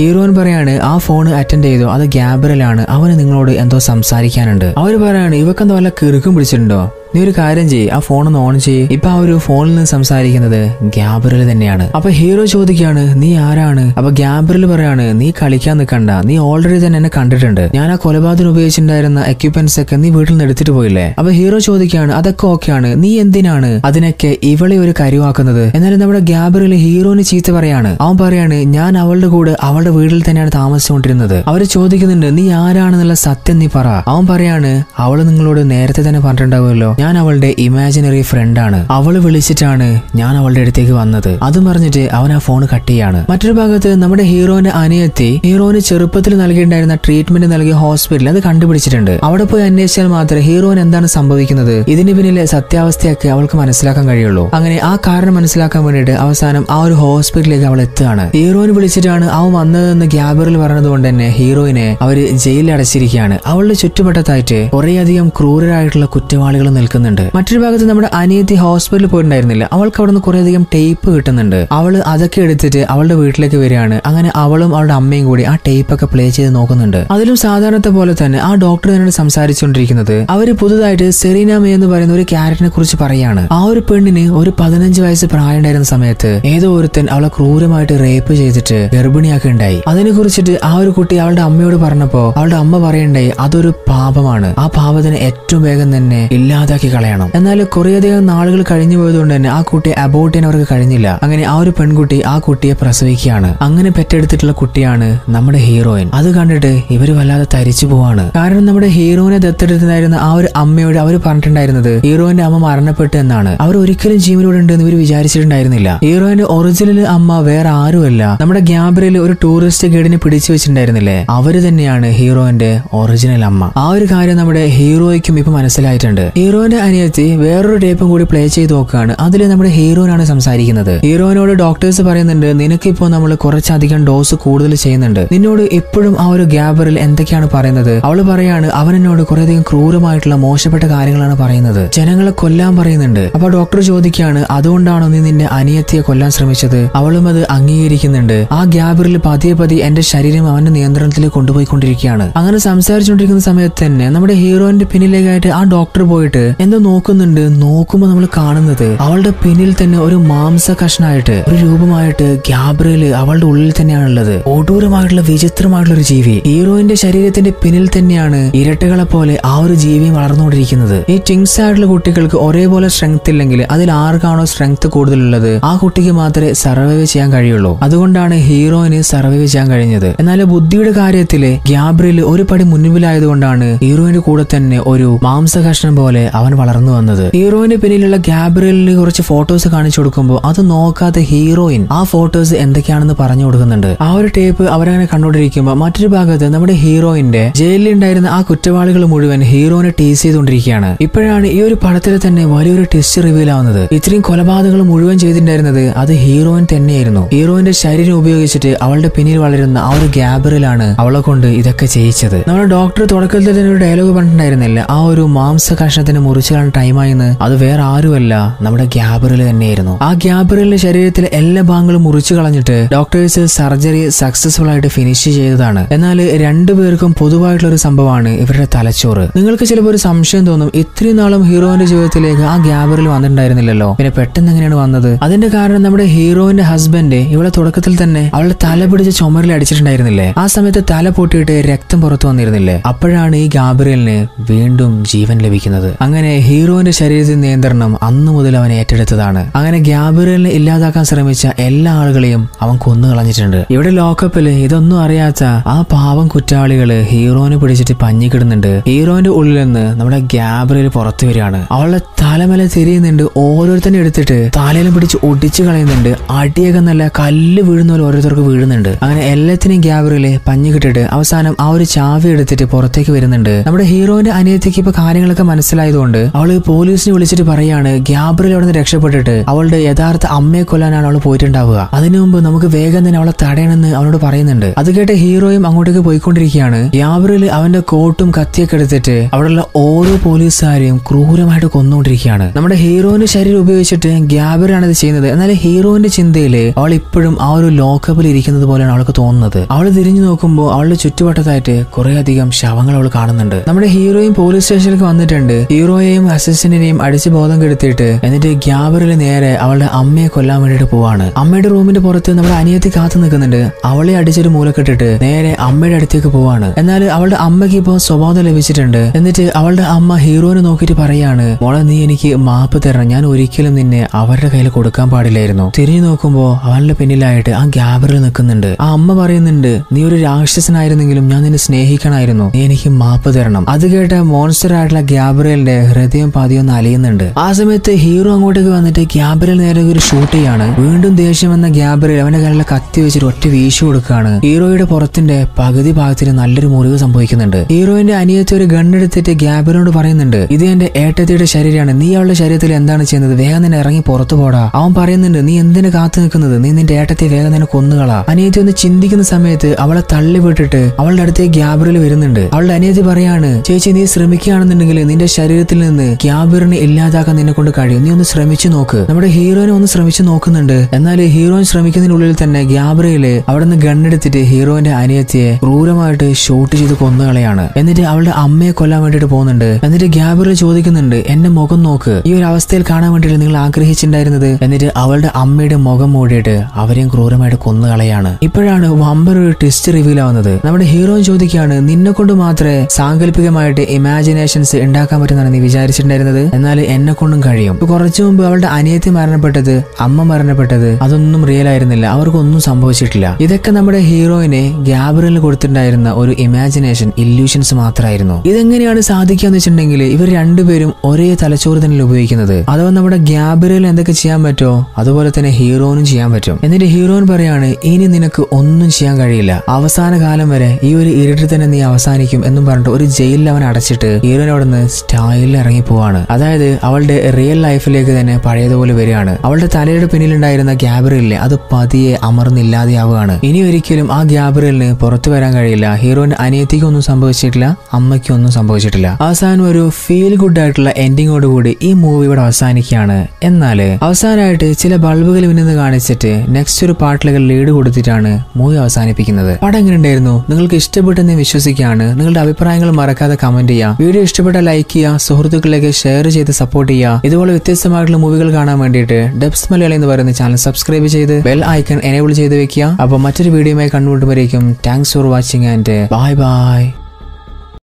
ഹീറോയിൻ പറയാണ്, ആ ഫോൺ അറ്റൻഡ് ചെയ്തോ, അത് ഗാബറിലാണ്, അവന് നിങ്ങളോട് എന്തോ സംസാരിക്കാനുണ്ട്. അവര് പറയാണ്, ഇവക്കെന്തോ വല്ല കിറുക്കും പിടിച്ചിട്ടുണ്ടോ, നീ ഒരു കാര്യം ചെയ്യ്, ആ ഫോണൊന്ന് ഓൺ ചെയ്യ്. ഇപ്പൊ ആ ഒരു ഫോണിൽ നിന്ന് സംസാരിക്കുന്നത് ഗാബറിൽ തന്നെയാണ്. അപ്പൊ ഹീറോ ചോദിക്കുകയാണ്, നീ ആരാണ്? അപ്പൊ ഗാബറിൽ പറയാണ്, നീ കളിക്കാൻ നിൽക്കണ്ട, നീ ഓൾറെഡി തന്നെ എന്നെ കണ്ടിട്ടുണ്ട്. ഞാൻ ആ കൊലപാതകത്തിന് ഉപയോഗിച്ചിട്ടുണ്ടായിരുന്ന എക്യുപ്മെന്റ്സ് ഒക്കെ നീ വീട്ടിൽ നിന്ന് എടുത്തിട്ട് പോയില്ലേ? അപ്പൊ ഹീറോ ചോദിക്കുകയാണ്, അതൊക്കെ ഓക്കെയാണ്, നീ എന്തിനാണ് അതിനൊക്കെ ഇവളെ ഒരു കരുവാക്കുന്നത്? എന്നാലും നമ്മുടെ ഗാബറിൽ ഹീറോന് ചീത്ത പറയാണ്. അവൻ പറയാണ്, ഞാൻ അവളുടെ കൂടെ അവളുടെ വീട്ടിൽ തന്നെയാണ് താമസിച്ചുകൊണ്ടിരുന്നത്. അവര് ചോദിക്കുന്നുണ്ട്, നീ ആരാണെന്നുള്ള സത്യം നീ പറ. അവൻ പറയാണ്, അവള് നിങ്ങളോട് നേരത്തെ തന്നെ പറഞ്ഞിട്ടുണ്ടാവുമല്ലോ, ഞാൻ അവളുടെ ഇമാജിനറി ഫ്രണ്ട് ആണ്, അവൾ വിളിച്ചിട്ടാണ് ഞാൻ അവളുടെ അടുത്തേക്ക് വന്നത്. അതും പറഞ്ഞിട്ട് അവൻ ആ ഫോൺ കട്ട് ചെയ്യാണ്. മറ്റൊരു ഭാഗത്ത് നമ്മുടെ ഹീറോന്റെ അനിയത്തി ഹീറോന് ചെറുപ്പത്തിൽ നൽകിയിട്ടുണ്ടായിരുന്ന ട്രീറ്റ്മെന്റ് നൽകിയ ഹോസ്പിറ്റൽ അത് കണ്ടുപിടിച്ചിട്ടുണ്ട്. അവിടെ പോയി അന്വേഷിച്ചാൽ മാത്രമേ ഹീറോന് എന്താണ് സംഭവിക്കുന്നത്, ഇതിന് പിന്നിലെ സത്യാവസ്ഥയൊക്കെ അവൾക്ക് മനസ്സിലാക്കാൻ കഴിയുള്ളൂ. അങ്ങനെ ആ കാരണം മനസ്സിലാക്കാൻ വേണ്ടിയിട്ട് അവസാനം ആ ഒരു ഹോസ്പിറ്റലിലേക്ക് അവൾ എത്തുകയാണ്. ഹീറോന് വിളിച്ചിട്ടാണ് അവൻ വന്നതെന്ന് ഗ്യാബറിൽ പറഞ്ഞതുകൊണ്ട് തന്നെ ഹീറോയിനെ അവര് ജയിലിൽ അടച്ചിരിക്കുകയാണ്. അവളുടെ ചുറ്റുവട്ടത്തായിട്ട് കുറേയധികം ക്രൂരരായിട്ടുള്ള കുറ്റവാളികൾ നിൽക്കുന്നുണ്ട്. മറ്റൊരു ഭാഗത്ത് നമ്മുടെ അനിയത്തി ഹോസ്പിറ്റലിൽ പോയിട്ടുണ്ടായിരുന്നില്ല, അവൾക്ക് അവിടെ നിന്ന് കുറേയധികം ടേപ്പ് കിട്ടുന്നുണ്ട്. അവള് അതൊക്കെ എടുത്തിട്ട് അവളുടെ വീട്ടിലേക്ക് വരികയാണ്. അങ്ങനെ അവളും അവളുടെ അമ്മയും കൂടി ആ ടേപ്പ് ഒക്കെ പ്ലേ ചെയ്ത് നോക്കുന്നുണ്ട്. അതിലും സാധാരണത്തെ പോലെ തന്നെ ആ ഡോക്ടർ തന്നെയാണ് സംസാരിച്ചുകൊണ്ടിരിക്കുന്നത്. അവര് പുതുതായിട്ട് സെറീന മേ എന്ന് പറയുന്ന ഒരു ക്യാരക്ടറിനെ കുറിച്ച് പറയാണ്. ആ ഒരു പെണ്ണിന് ഒരു 15 വയസ്സ് പ്രായം ഉണ്ടായിരുന്ന സമയത്ത് ഏതോ ഒരുത്തൻ അവളെ ക്രൂരമായിട്ട് റേപ്പ് ചെയ്തിട്ട് ഗർഭിണിയാക്കി ഉണ്ടായി. അതിനെ കുറിച്ചിട്ട് ആ ഒരു കുട്ടി അവളുടെ അമ്മയോട് പറഞ്ഞപ്പോ അവളുടെ അമ്മ പറയണ്ടായി അതൊരു പാപമാണ്, ആ പാപത്തിന് ഏറ്റവും വേഗം തന്നെ ഇല്ലാതാക്കി കളയണം. എന്നാൽ കുറേയധികം നാളുകൾ കഴിഞ്ഞു പോയതുകൊണ്ട് തന്നെ ആ കുട്ടിയെ അബോർട്ട് ചെയ്യാൻ അവർക്ക് കഴിഞ്ഞില്ല. അങ്ങനെ ആ ഒരു പെൺകുട്ടി ആ കുട്ടിയെ പ്രസവിക്കുകയാണ്. അങ്ങനെ പെറ്റെടുത്തിട്ടുള്ള കുട്ടിയാണ് നമ്മുടെ ഹീറോയിൻ. അത് കണ്ടിട്ട് ഇവര് വല്ലാതെ തരിച്ചു പോവാണ്. കാരണം നമ്മുടെ ഹീറോയിനെ ദത്തെടുത്തിരുന്ന ആ ഒരു അമ്മയോട് അവർ പറഞ്ഞിട്ടുണ്ടായിരുന്നത് ഹീറോയിന്റെ അമ്മ മരണപ്പെട്ടു എന്നാണ്. അവർ ഒരിക്കലും ജീവനോട് ഉണ്ടെന്ന് ഇവർ വിചാരിച്ചിട്ടുണ്ടായിരുന്നില്ല. ഹീറോയിന്റെ ഒറിജിനൽ അമ്മ വേറെ ആരുമല്ല, നമ്മുടെ ഗ്യാബറിൽ ഒരു ടൂറിസ്റ്റ് ഗൈഡിനെ പിടിച്ചു വെച്ചിട്ടുണ്ടായിരുന്നില്ലേ, അവര് തന്നെയാണ് ഹീറോയിന്റെ ഒറിജിനൽ അമ്മ. ആ ഒരു കാര്യം നമ്മുടെ ഹീറോയ്ക്കും ഇപ്പൊ മനസ്സിലായിട്ടുണ്ട്. ഹീറോയിന്റെ അനിയത്തി വേറൊരു ടേപ്പും കൂടി പ്ലേ ചെയ്ത് നോക്കുകയാണ്. അതിൽ നമ്മുടെ ഹീറോയിനാണ് സംസാരിക്കുന്നത്. ഹീറോയിനോട് ഡോക്ടേഴ്സ് പറയുന്നുണ്ട് നിനക്കിപ്പോ നമ്മൾ കുറച്ചധികം ഡോസ് കൂടുതൽ ചെയ്യുന്നുണ്ട്, നിന്നോട് എപ്പോഴും ആ ഒരു ഗ്യാബറിൽ എന്തൊക്കെയാണ് പറയുന്നത്. അവള് പറയാണ് അവൻ എന്നോട് കുറേയധികം ക്രൂരമായിട്ടുള്ള മോശപ്പെട്ട കാര്യങ്ങളാണ് പറയുന്നത്, ജനങ്ങളെ കൊല്ലാൻ പറയുന്നുണ്ട്. അപ്പൊ ഡോക്ടർ ചോദിക്കുകയാണ് അതുകൊണ്ടാണോ നീ നിന്റെ അനിയത്തിയെ കൊല്ലാൻ ശ്രമിച്ചത്. അവളും അത് അംഗീകരിക്കുന്നുണ്ട്. ആ ഗ്യാബറിൽ പതിയെ പതി എന്റെ ശരീരം അവന്റെ നിയന്ത്രണത്തിൽ കൊണ്ടുപോയിക്കൊണ്ടിരിക്കുകയാണ്. അങ്ങനെ സംസാരിച്ചുകൊണ്ടിരിക്കുന്ന സമയത്ത് തന്നെ നമ്മുടെ ഹീറോയിന്റെ പിന്നിലേക്കായിട്ട് ആ ഡോക്ടർ പോയിട്ട് എന്തോ നോക്കുന്നുണ്ട്. നോക്കുമ്പോൾ നമ്മൾ കാണുന്നത് അവളുടെ പിന്നിൽ തന്നെ ഒരു മാംസ കഷ്ണായിട്ട് ഒരു രൂപമായിട്ട് ഗ്യാബ്രിയല് അവളുടെ ഉള്ളിൽ തന്നെയാണുള്ളത്. ഒടൂരമായിട്ടുള്ള വിചിത്രമായിട്ടുള്ള ഒരു ജീവി. ഹീറോയിന്റെ ശരീരത്തിന്റെ പിന്നിൽ തന്നെയാണ് ഇരട്ടകളെ പോലെ ആ ഒരു ജീവി വളർന്നുകൊണ്ടിരിക്കുന്നത്. ഈ ടിങ്സ് ആയിട്ടുള്ള കുട്ടികൾക്ക് ഒരേപോലെ സ്ട്രെങ്ത് ഇല്ലെങ്കിൽ അതിൽ ആർക്കാണോ സ്ട്രെങ്ത് കൂടുതലുള്ളത് ആ കുട്ടിക്ക് മാത്രമേ സർവൈവ് ചെയ്യാൻ കഴിയുള്ളൂ. അതുകൊണ്ടാണ് ഹീറോയിന് സർവൈവ് ചെയ്യാൻ കഴിഞ്ഞത്. എന്നാൽ ബുദ്ധിയുടെ കാര്യത്തില് ഗ്യാബ്രിയല് ഒരു പടി മുൻപിലായതുകൊണ്ടാണ് ഹീറോയിന്റെ കൂടെ തന്നെ ഒരു മാംസ കഷ്ണം പോലെ അവൻ വളർന്നു വന്നത്. ഹീറോയിന് പിന്നിലുള്ള ഗ്യാബ്രിയലിന് കുറച്ച് ഫോട്ടോസ് കാണിച്ചു കൊടുക്കുമ്പോൾ അത് നോക്കാത്ത ഹീറോയിൻ ആ ഫോട്ടോസ് എന്തൊക്കെയാണെന്ന് പറഞ്ഞു കൊടുക്കുന്നുണ്ട്. ആ ഒരു ടേപ്പ് അവരങ്ങനെ കണ്ടുകൊണ്ടിരിക്കുമ്പോൾ മറ്റൊരു ഭാഗത്ത് നമ്മുടെ ഹീറോയിന്റെ ജയിലിലുണ്ടായിരുന്ന ആ കുറ്റവാളികൾ മുഴുവൻ ഹീറോയിനെ ടീസ് ചെയ്തുകൊണ്ടിരിക്കുകയാണ്. ഇപ്പോഴാണ് ഈ ഒരു പടത്തിൽ തന്നെ വലിയൊരു ട്വിസ്റ്റ് റിവീൽ ആവുന്നത്. ഇത്രയും കൊലപാതകങ്ങൾ മുഴുവൻ ചെയ്തിട്ടുണ്ടായിരുന്നത് അത് ഹീറോയിൻ തന്നെയായിരുന്നു. ഹീറോയിന്റെ ശരീരം ഉപയോഗിച്ചിട്ട് അവളുടെ പിന്നിൽ വളരുന്ന ആ ഒരു ഗ്യാബ്രിയലാണ് അവളെ കൊണ്ട് ഇതൊക്കെ ചെയ്യിച്ചത്. നമ്മുടെ ഡോക്ടർ തുടക്കത്തിൽ തന്നെ ഒരു ഡയലോഗ് പറഞ്ഞിട്ടുണ്ടായിരുന്നില്ല, ആ ഒരു മാംസ കഷ്ണത്തിന് മുറിച്ചാണ് ടൈമായെന്ന്. അത് വേറെ ആരുമല്ല, നമ്മുടെ ഗ്യാബ്രിയൽ തന്നെയായിരുന്നു. ആ ഗ്യാബ്രിയലിന്റെ ശരീരത്തിലെ എല്ലാ ഭാഗങ്ങളും മുറിച്ചു കളഞ്ഞിട്ട് ഡോക്ടേഴ്സ് സർജറി സക്സസ്ഫുൾ ആയിട്ട് ഫിനിഷ് ചെയ്തതാണ്. എന്നാൽ രണ്ടുപേർക്കും പൊതുവായിട്ടുള്ള ഒരു സംഭവമാണ് ഇവരുടെ തലച്ചോറ്. നിങ്ങൾക്ക് ചിലപ്പോൾ ഒരു സംശയം തോന്നും, ഇത്രയും നാളും ഹീറോയിന്റെ ജീവിതത്തിലേക്ക് ആ ഗ്യാബ്രിയൽ വന്നിട്ടുണ്ടായിരുന്നില്ലല്ലോ, പിന്നെ പെട്ടെന്ന് എങ്ങനെയാണ് വന്നത്. അതിന്റെ കാരണം നമ്മുടെ ഹീറോയിന്റെ ഹസ്ബൻഡ് ഇവിടെ തുടക്കത്തിൽ തന്നെ അവളുടെ തല പിടിച്ച് ചുമരിൽ അടിച്ചിട്ടുണ്ടായിരുന്നില്ലേ, ആ സമയത്ത് തല പൊട്ടിയിട്ട് രക്തം പുറത്തു വന്നിരുന്നില്ലേ, അപ്പോഴാണ് ഈ ഗ്യാബ്രിയലിന് വീണ്ടും ജീവൻ ലഭിക്കുന്നത്. അങ്ങനെ ഹീറോയിന്റെ ശരീരത്തിൽ നിയന്ത്രണം അന്നു മുതൽ അവൻ ഏറ്റെടുത്തതാണ്. അങ്ങനെ ഗ്യാബ്രിയലിനെ ഇല്ലാതാക്കാൻ ശ്രമിച്ച എല്ലാ ആളുകളെയും അവൻ കൊന്നുകളഞ്ഞിട്ടുണ്ട്. ഇവിടെ ലോക്കപ്പില് ഇതൊന്നും അറിയാത്ത ആ പാവം കുറ്റവാളികള് ഹീറോയിനെ പിടിച്ചിട്ട് പഞ്ഞിക്കിടുന്നുണ്ട്. ഹീറോയിന്റെ ഉള്ളിൽ നിന്ന് നമ്മുടെ ഗ്യാബ്രിയൽ പുറത്തു വരികയാണ്. അവളുടെ തലമല തിരിയുന്നുണ്ട്, ഓരോരുത്തരും എടുത്തിട്ട് തലയിലും പിടിച്ച് ഒടിച്ചു കളയുന്നുണ്ട്. അടിയൊക്കെ നല്ല കല്ല് വീഴുന്ന പോലെ ഓരോരുത്തർക്ക് വീഴുന്നുണ്ട്. അങ്ങനെ എല്ലാത്തിനും ഗ്യാബ്രിയല് പഞ്ഞിക്കിട്ടിട്ട് അവസാനം ആ ഒരു ചാവി എടുത്തിട്ട് പുറത്തേക്ക് വരുന്നുണ്ട്. നമ്മുടെ ഹീറോയിന്റെ അനിയത്തിക്ക് ഇപ്പൊ കാര്യങ്ങളൊക്കെ മനസ്സിലായതുകൊണ്ട് അവള് പോലീസിനെ വിളിച്ചിട്ട് പറയാണ് ഗ്യാബ്രിയൽ അവിടെ നിന്ന് രക്ഷപ്പെട്ടിട്ട് അവളുടെ യഥാർത്ഥ അമ്മയെ കൊല്ലാനാണ് അവള് പോയിട്ടുണ്ടാവുക, അതിനു മുമ്പ് നമുക്ക് വേഗം തന്നെ അവളെ തടയണമെന്ന് അവളോട് പറയുന്നുണ്ട്. അത് കേട്ട് ഹീറോയും അങ്ങോട്ടേക്ക് പോയിക്കൊണ്ടിരിക്കുകയാണ്. ഗ്യാബ്രിയൽ അവന്റെ കോട്ടും കത്തിയൊക്കെ എടുത്തിട്ട് അവിടെയുള്ള ഓരോ പോലീസുകാരെയും ക്രൂരമായിട്ട് കൊന്നുകൊണ്ടിരിക്കുകയാണ്. നമ്മുടെ ഹീറോയിന്റെ ശരീരം ഉപയോഗിച്ചിട്ട് ഗ്യാബ്രിയൽ ആണ് ഇത് ചെയ്യുന്നത്. എന്നാൽ ഹീറോയിന്റെ ചിന്തയില് അവൾ ഇപ്പോഴും ആ ഒരു ലോക്കപ്പിൽ ഇരിക്കുന്നത് പോലെയാണ് അവൾക്ക് തോന്നുന്നത്. അവൾ തിരിഞ്ഞു നോക്കുമ്പോൾ അവളുടെ ചുറ്റുവട്ടത്തായിട്ട് കുറേയധികം ശവങ്ങൾ അവൾ കാണുന്നുണ്ട്. നമ്മുടെ ഹീറോയും പോലീസ് സ്റ്റേഷനിലേക്ക് വന്നിട്ടുണ്ട്. ഹീറോയെയും അസിസ്റ്റന്റിനെയും അടിച്ച് ബോധം കെടുത്തിയിട്ട് എന്നിട്ട് ഗ്യാബറിൽ നേരെ അവളുടെ അമ്മയെ കൊല്ലാൻ വേണ്ടിയിട്ട് പോവാണ്. അമ്മയുടെ റൂമിന്റെ പുറത്ത് നമ്മുടെ അനിയത്തി കാത്തു നിൽക്കുന്നുണ്ട്. അവളെ അടിച്ചൊരു മൂലക്കെട്ടിട്ട് നേരെ അമ്മയുടെ അടുത്തേക്ക് പോവാണ്. എന്നാൽ അവളുടെ അമ്മയ്ക്ക് ഇപ്പോൾ സ്വബോധം ലഭിച്ചിട്ടുണ്ട്. എന്നിട്ട് അവളുടെ അമ്മ ഹീറോയിനെ നോക്കിയിട്ട് പറയാണ് മോളെ നീ എനിക്ക് മാപ്പ് തരണം, ഞാൻ ഒരിക്കലും നിന്നെ അവരുടെ കയ്യിൽ കൊടുക്കാൻ പാടില്ലായിരുന്നു. തിരിഞ്ഞു നോക്കുമ്പോൾ അവളുടെ പിന്നിലായിട്ട് ആ ഗ്യാബറിൽ നിൽക്കുന്നുണ്ട്. ആ അമ്മ പറയുന്നുണ്ട് നീ ഒരു രാക്ഷസനായിരുന്നെങ്കിലും ഞാൻ നിന്നെ സ്നേഹിക്കണമായിരുന്നു, നീ എനിക്ക് മാപ്പ് തരണം. അത് കേട്ട മോൺസ്റ്റർ ആയിട്ടുള്ള ഗ്യാബറിയലിന്റെ ഹൃദയം പതിയൊന്ന് അലയുന്നുണ്ട്. ആ സമയത്ത് ഹീറോ അങ്ങോട്ടേക്ക് വന്നിട്ട് ഗ്യാബ്രിയൽ നേരെ ഒരു ഷൂട്ട് ചെയ്യാണ്. വീണ്ടും ദേഷ്യം വന്ന ഗ്യാബ്രിയൽ അവന്റെ കയ്യിലുള്ള കത്തി വെച്ചിട്ട് ഒറ്റ വീശു കൊടുക്കുകയാണ്. ഹീറോയുടെ പുറത്തിന്റെ പകുതി ഭാഗത്തിന് നല്ലൊരു മുറിവ് സംഭവിക്കുന്നുണ്ട്. ഹീറോയിന്റെ അനിയത്തി ഒരു ഗണ്ണെടുത്തിട്ട് ഗ്യാബ്രിയലിനോട് പറയുന്നുണ്ട്, ഇത് എന്റെ ഏട്ടത്തിയുടെ ശരീരമാണ്, നീ അവളുടെ ശരീരത്തിൽ എന്താണ് ചെയ്യുന്നത്, വേഗം തന്നെ ഇറങ്ങി പുറത്തു പോടാ. അവൻ പറയുന്നുണ്ട്, നീ എന്തിനു കാത്തു നിൽക്കുന്നത്, നീ നിന്റെ ഏട്ടത്തെ വേഗം തന്നെ കൊന്നുകളാ. അനിയത്തി ഒന്ന് ചിന്തിക്കുന്ന സമയത്ത് അവളെ തള്ളിവിട്ടിട്ട് അവളുടെ അടുത്തേക്ക് ഗ്യാബ്രിയൽ വരുന്നുണ്ട്. അവളുടെ അനിയത്തി പറയാണ്, ചേച്ചി നീ ശ്രമിക്കുകയാണെന്നുണ്ടെങ്കിൽ നിന്റെ ശരീരത്തിൽ നിന്ന് ഗ്യാബ്രിയലിനെ ഇല്ലാതാക്കാൻ നിന്നെ കൊണ്ട് കഴിയും, നീ ഒന്ന് ശ്രമിച്ചു നോക്ക്. നമ്മുടെ ഹീറോനെ ഒന്ന് ശ്രമിച്ചു നോക്കുന്നുണ്ട്. എന്നാൽ ഹീറോയിൻ ശ്രമിക്കുന്നതിനുള്ളിൽ തന്നെ ഗ്യാബ്രിയല് അവിടെ നിന്ന് ഗണ്ണെടുത്തിട്ട് ഹീറോയിന്റെ അനിയത്തിയെ ക്രൂരമായിട്ട് ഷൂട്ട് ചെയ്ത് കൊന്നുകളയാണ്. എന്നിട്ട് അവളുടെ അമ്മയെ കൊല്ലാൻ വേണ്ടിട്ട് പോകുന്നുണ്ട്. എന്നിട്ട് ഗ്യാബ്രിയൽ ചോദിക്കുന്നുണ്ട്, എന്റെ മുഖം നോക്ക്, ഈ ഒരു അവസ്ഥയിൽ കാണാൻ വേണ്ടിയിട്ട് നിങ്ങൾ ആഗ്രഹിച്ചിട്ടുണ്ടായിരുന്നത്. എന്നിട്ട് അവളുടെ അമ്മയുടെ മുഖം മൂടിയിട്ട് അവരെയും ക്രൂരമായിട്ട് കൊന്നുകളയാണ്. ഇപ്പോഴാണ് വമ്പൻ ഒരു ട്വിസ്റ്റ് റിവീൽ ആവുന്നത്. നമ്മുടെ ഹീറോയിൻ ചോദിക്കുകയാണ്, നിന്നെ കൊണ്ട് മാത്രമേ സാങ്കല്പികമായിട്ട് ഇമാജിനേഷൻസ് ഉണ്ടാക്കാൻ പറ്റുന്നതാണ് നീ വിചാരിച്ചിട്ടുണ്ടായിരുന്നത്, എന്നാൽ എന്നെ കൊണ്ടും കഴിയും. കുറച്ചു മുമ്പ് അവളുടെ അനിയത്തി മരണപ്പെട്ടത്, അമ്മ മരണപ്പെട്ടത്, അതൊന്നും റിയൽ ആയിരുന്നില്ല, അവർക്കൊന്നും സംഭവിച്ചിട്ടില്ല. ഇതൊക്കെ നമ്മുടെ ഹീറോയിനെ ഗ്യാബ്രിയൽ കൊടുത്തിട്ടുണ്ടായിരുന്ന ഒരു ഇമാജിനേഷൻ, ഇല്യൂഷൻസ് മാത്രമായിരുന്നു. ഇതെങ്ങനെയാണ് സാധിക്കുക എന്ന് വെച്ചിട്ടുണ്ടെങ്കിൽ ഇവർ രണ്ടുപേരും ഒരേ തലച്ചോറ് തന്നെ ഉപയോഗിക്കുന്നത്. അഥവാ നമ്മുടെ ഗ്യാബ്രിയൽ എന്തൊക്കെ ചെയ്യാൻ പറ്റുമോ അതുപോലെ തന്നെ ഹീറോനും ചെയ്യാൻ പറ്റും. എന്നിട്ട് ഹീറോയിൻ പറയാണ്, ഇനി നിനക്ക് ഒന്നും ചെയ്യാൻ കഴിയില്ല, അവസാന കാലം വരെ ഈ ഒരു ഇരുട്ടിൽ തന്നെ നീ അവസാനിക്കും എന്നും പറഞ്ഞിട്ട് ഒരു ജയിലിൽ അവൻ അടച്ചിട്ട് ഹീറോയിൻ അവിടെ നിന്ന് സ്റ്റൈലിൽ ഇറങ്ങി പോവാണ്. അതായത് അവളുടെ റിയൽ ലൈഫിലേക്ക് തന്നെ പഴയതുപോലെ വരികയാണ്. അവളുടെ തലയുടെ പിന്നിലുണ്ടായിരുന്ന ഗ്യാബ്രിയലിനെ അത് പതിയെ അമർന്നില്ലാതെയാവുകയാണ്. ഇനി ഒരിക്കലും ആ ഗ്യാബ്രിയലിന് പുറത്തു വരാൻ കഴിയില്ല. ഹീറോയിന്റെ അനിയത്തിക്കൊന്നും സംഭവിച്ചിട്ടില്ല, അമ്മയ്ക്കൊന്നും സംഭവിച്ചിട്ടില്ല. അവസാനം ഒരു ഫീൽ ഗുഡ് ആയിട്ടുള്ള എൻഡിങ്ങോടുകൂടി ഈ മൂവി ഇവിടെ അവസാനിക്കുകയാണ്. എന്നാല് അവസാനമായിട്ട് ചില ബൾബുകൾ മിന്നുന്നത് കാണിച്ചിട്ട് നെക്സ്റ്റ് ഒരു പാർട്ടിലേക്ക് ലീഡ് കൊടുത്തിട്ടാണ് മൂവി അവസാനിപ്പിക്കുന്നത്. പടം എങ്ങനെ ഉണ്ടായിരുന്നു? നിങ്ങൾക്ക് ഇഷ്ടപ്പെട്ടെന്ന് വിശ്വസിക്കുകയാണ്. നിങ്ങളുടെ അഭിപ്രായങ്ങൾ മറക്കാതെ കമന്റ് ചെയ്യുക. വീഡിയോ ഇഷ്ടപ്പെട്ട ലൈക്ക് ചെയ്യുക, സുഹൃത്തുക്കളിലേക്ക് ഷെയർ ചെയ്ത് സപ്പോർട്ട് ചെയ്യുക. ഇതുപോലെ വ്യത്യസ്തമായിട്ടുള്ള മൂവികൾ കാണാൻ വേണ്ടിയിട്ട് ഡബ്സ് മലയാളി എന്ന് പറയുന്ന ചാനൽ സബ്സ്ക്രൈബ് ചെയ്ത് ബെൽ ഐക്കൺ എനേബിൾ ചെയ്ത് വെക്കുക. അപ്പോൾ മറ്റൊരു വീഡിയോയുമായി കണ്ടുമുട്ടുമ്പോഴേക്കും thanks for watching and bye by.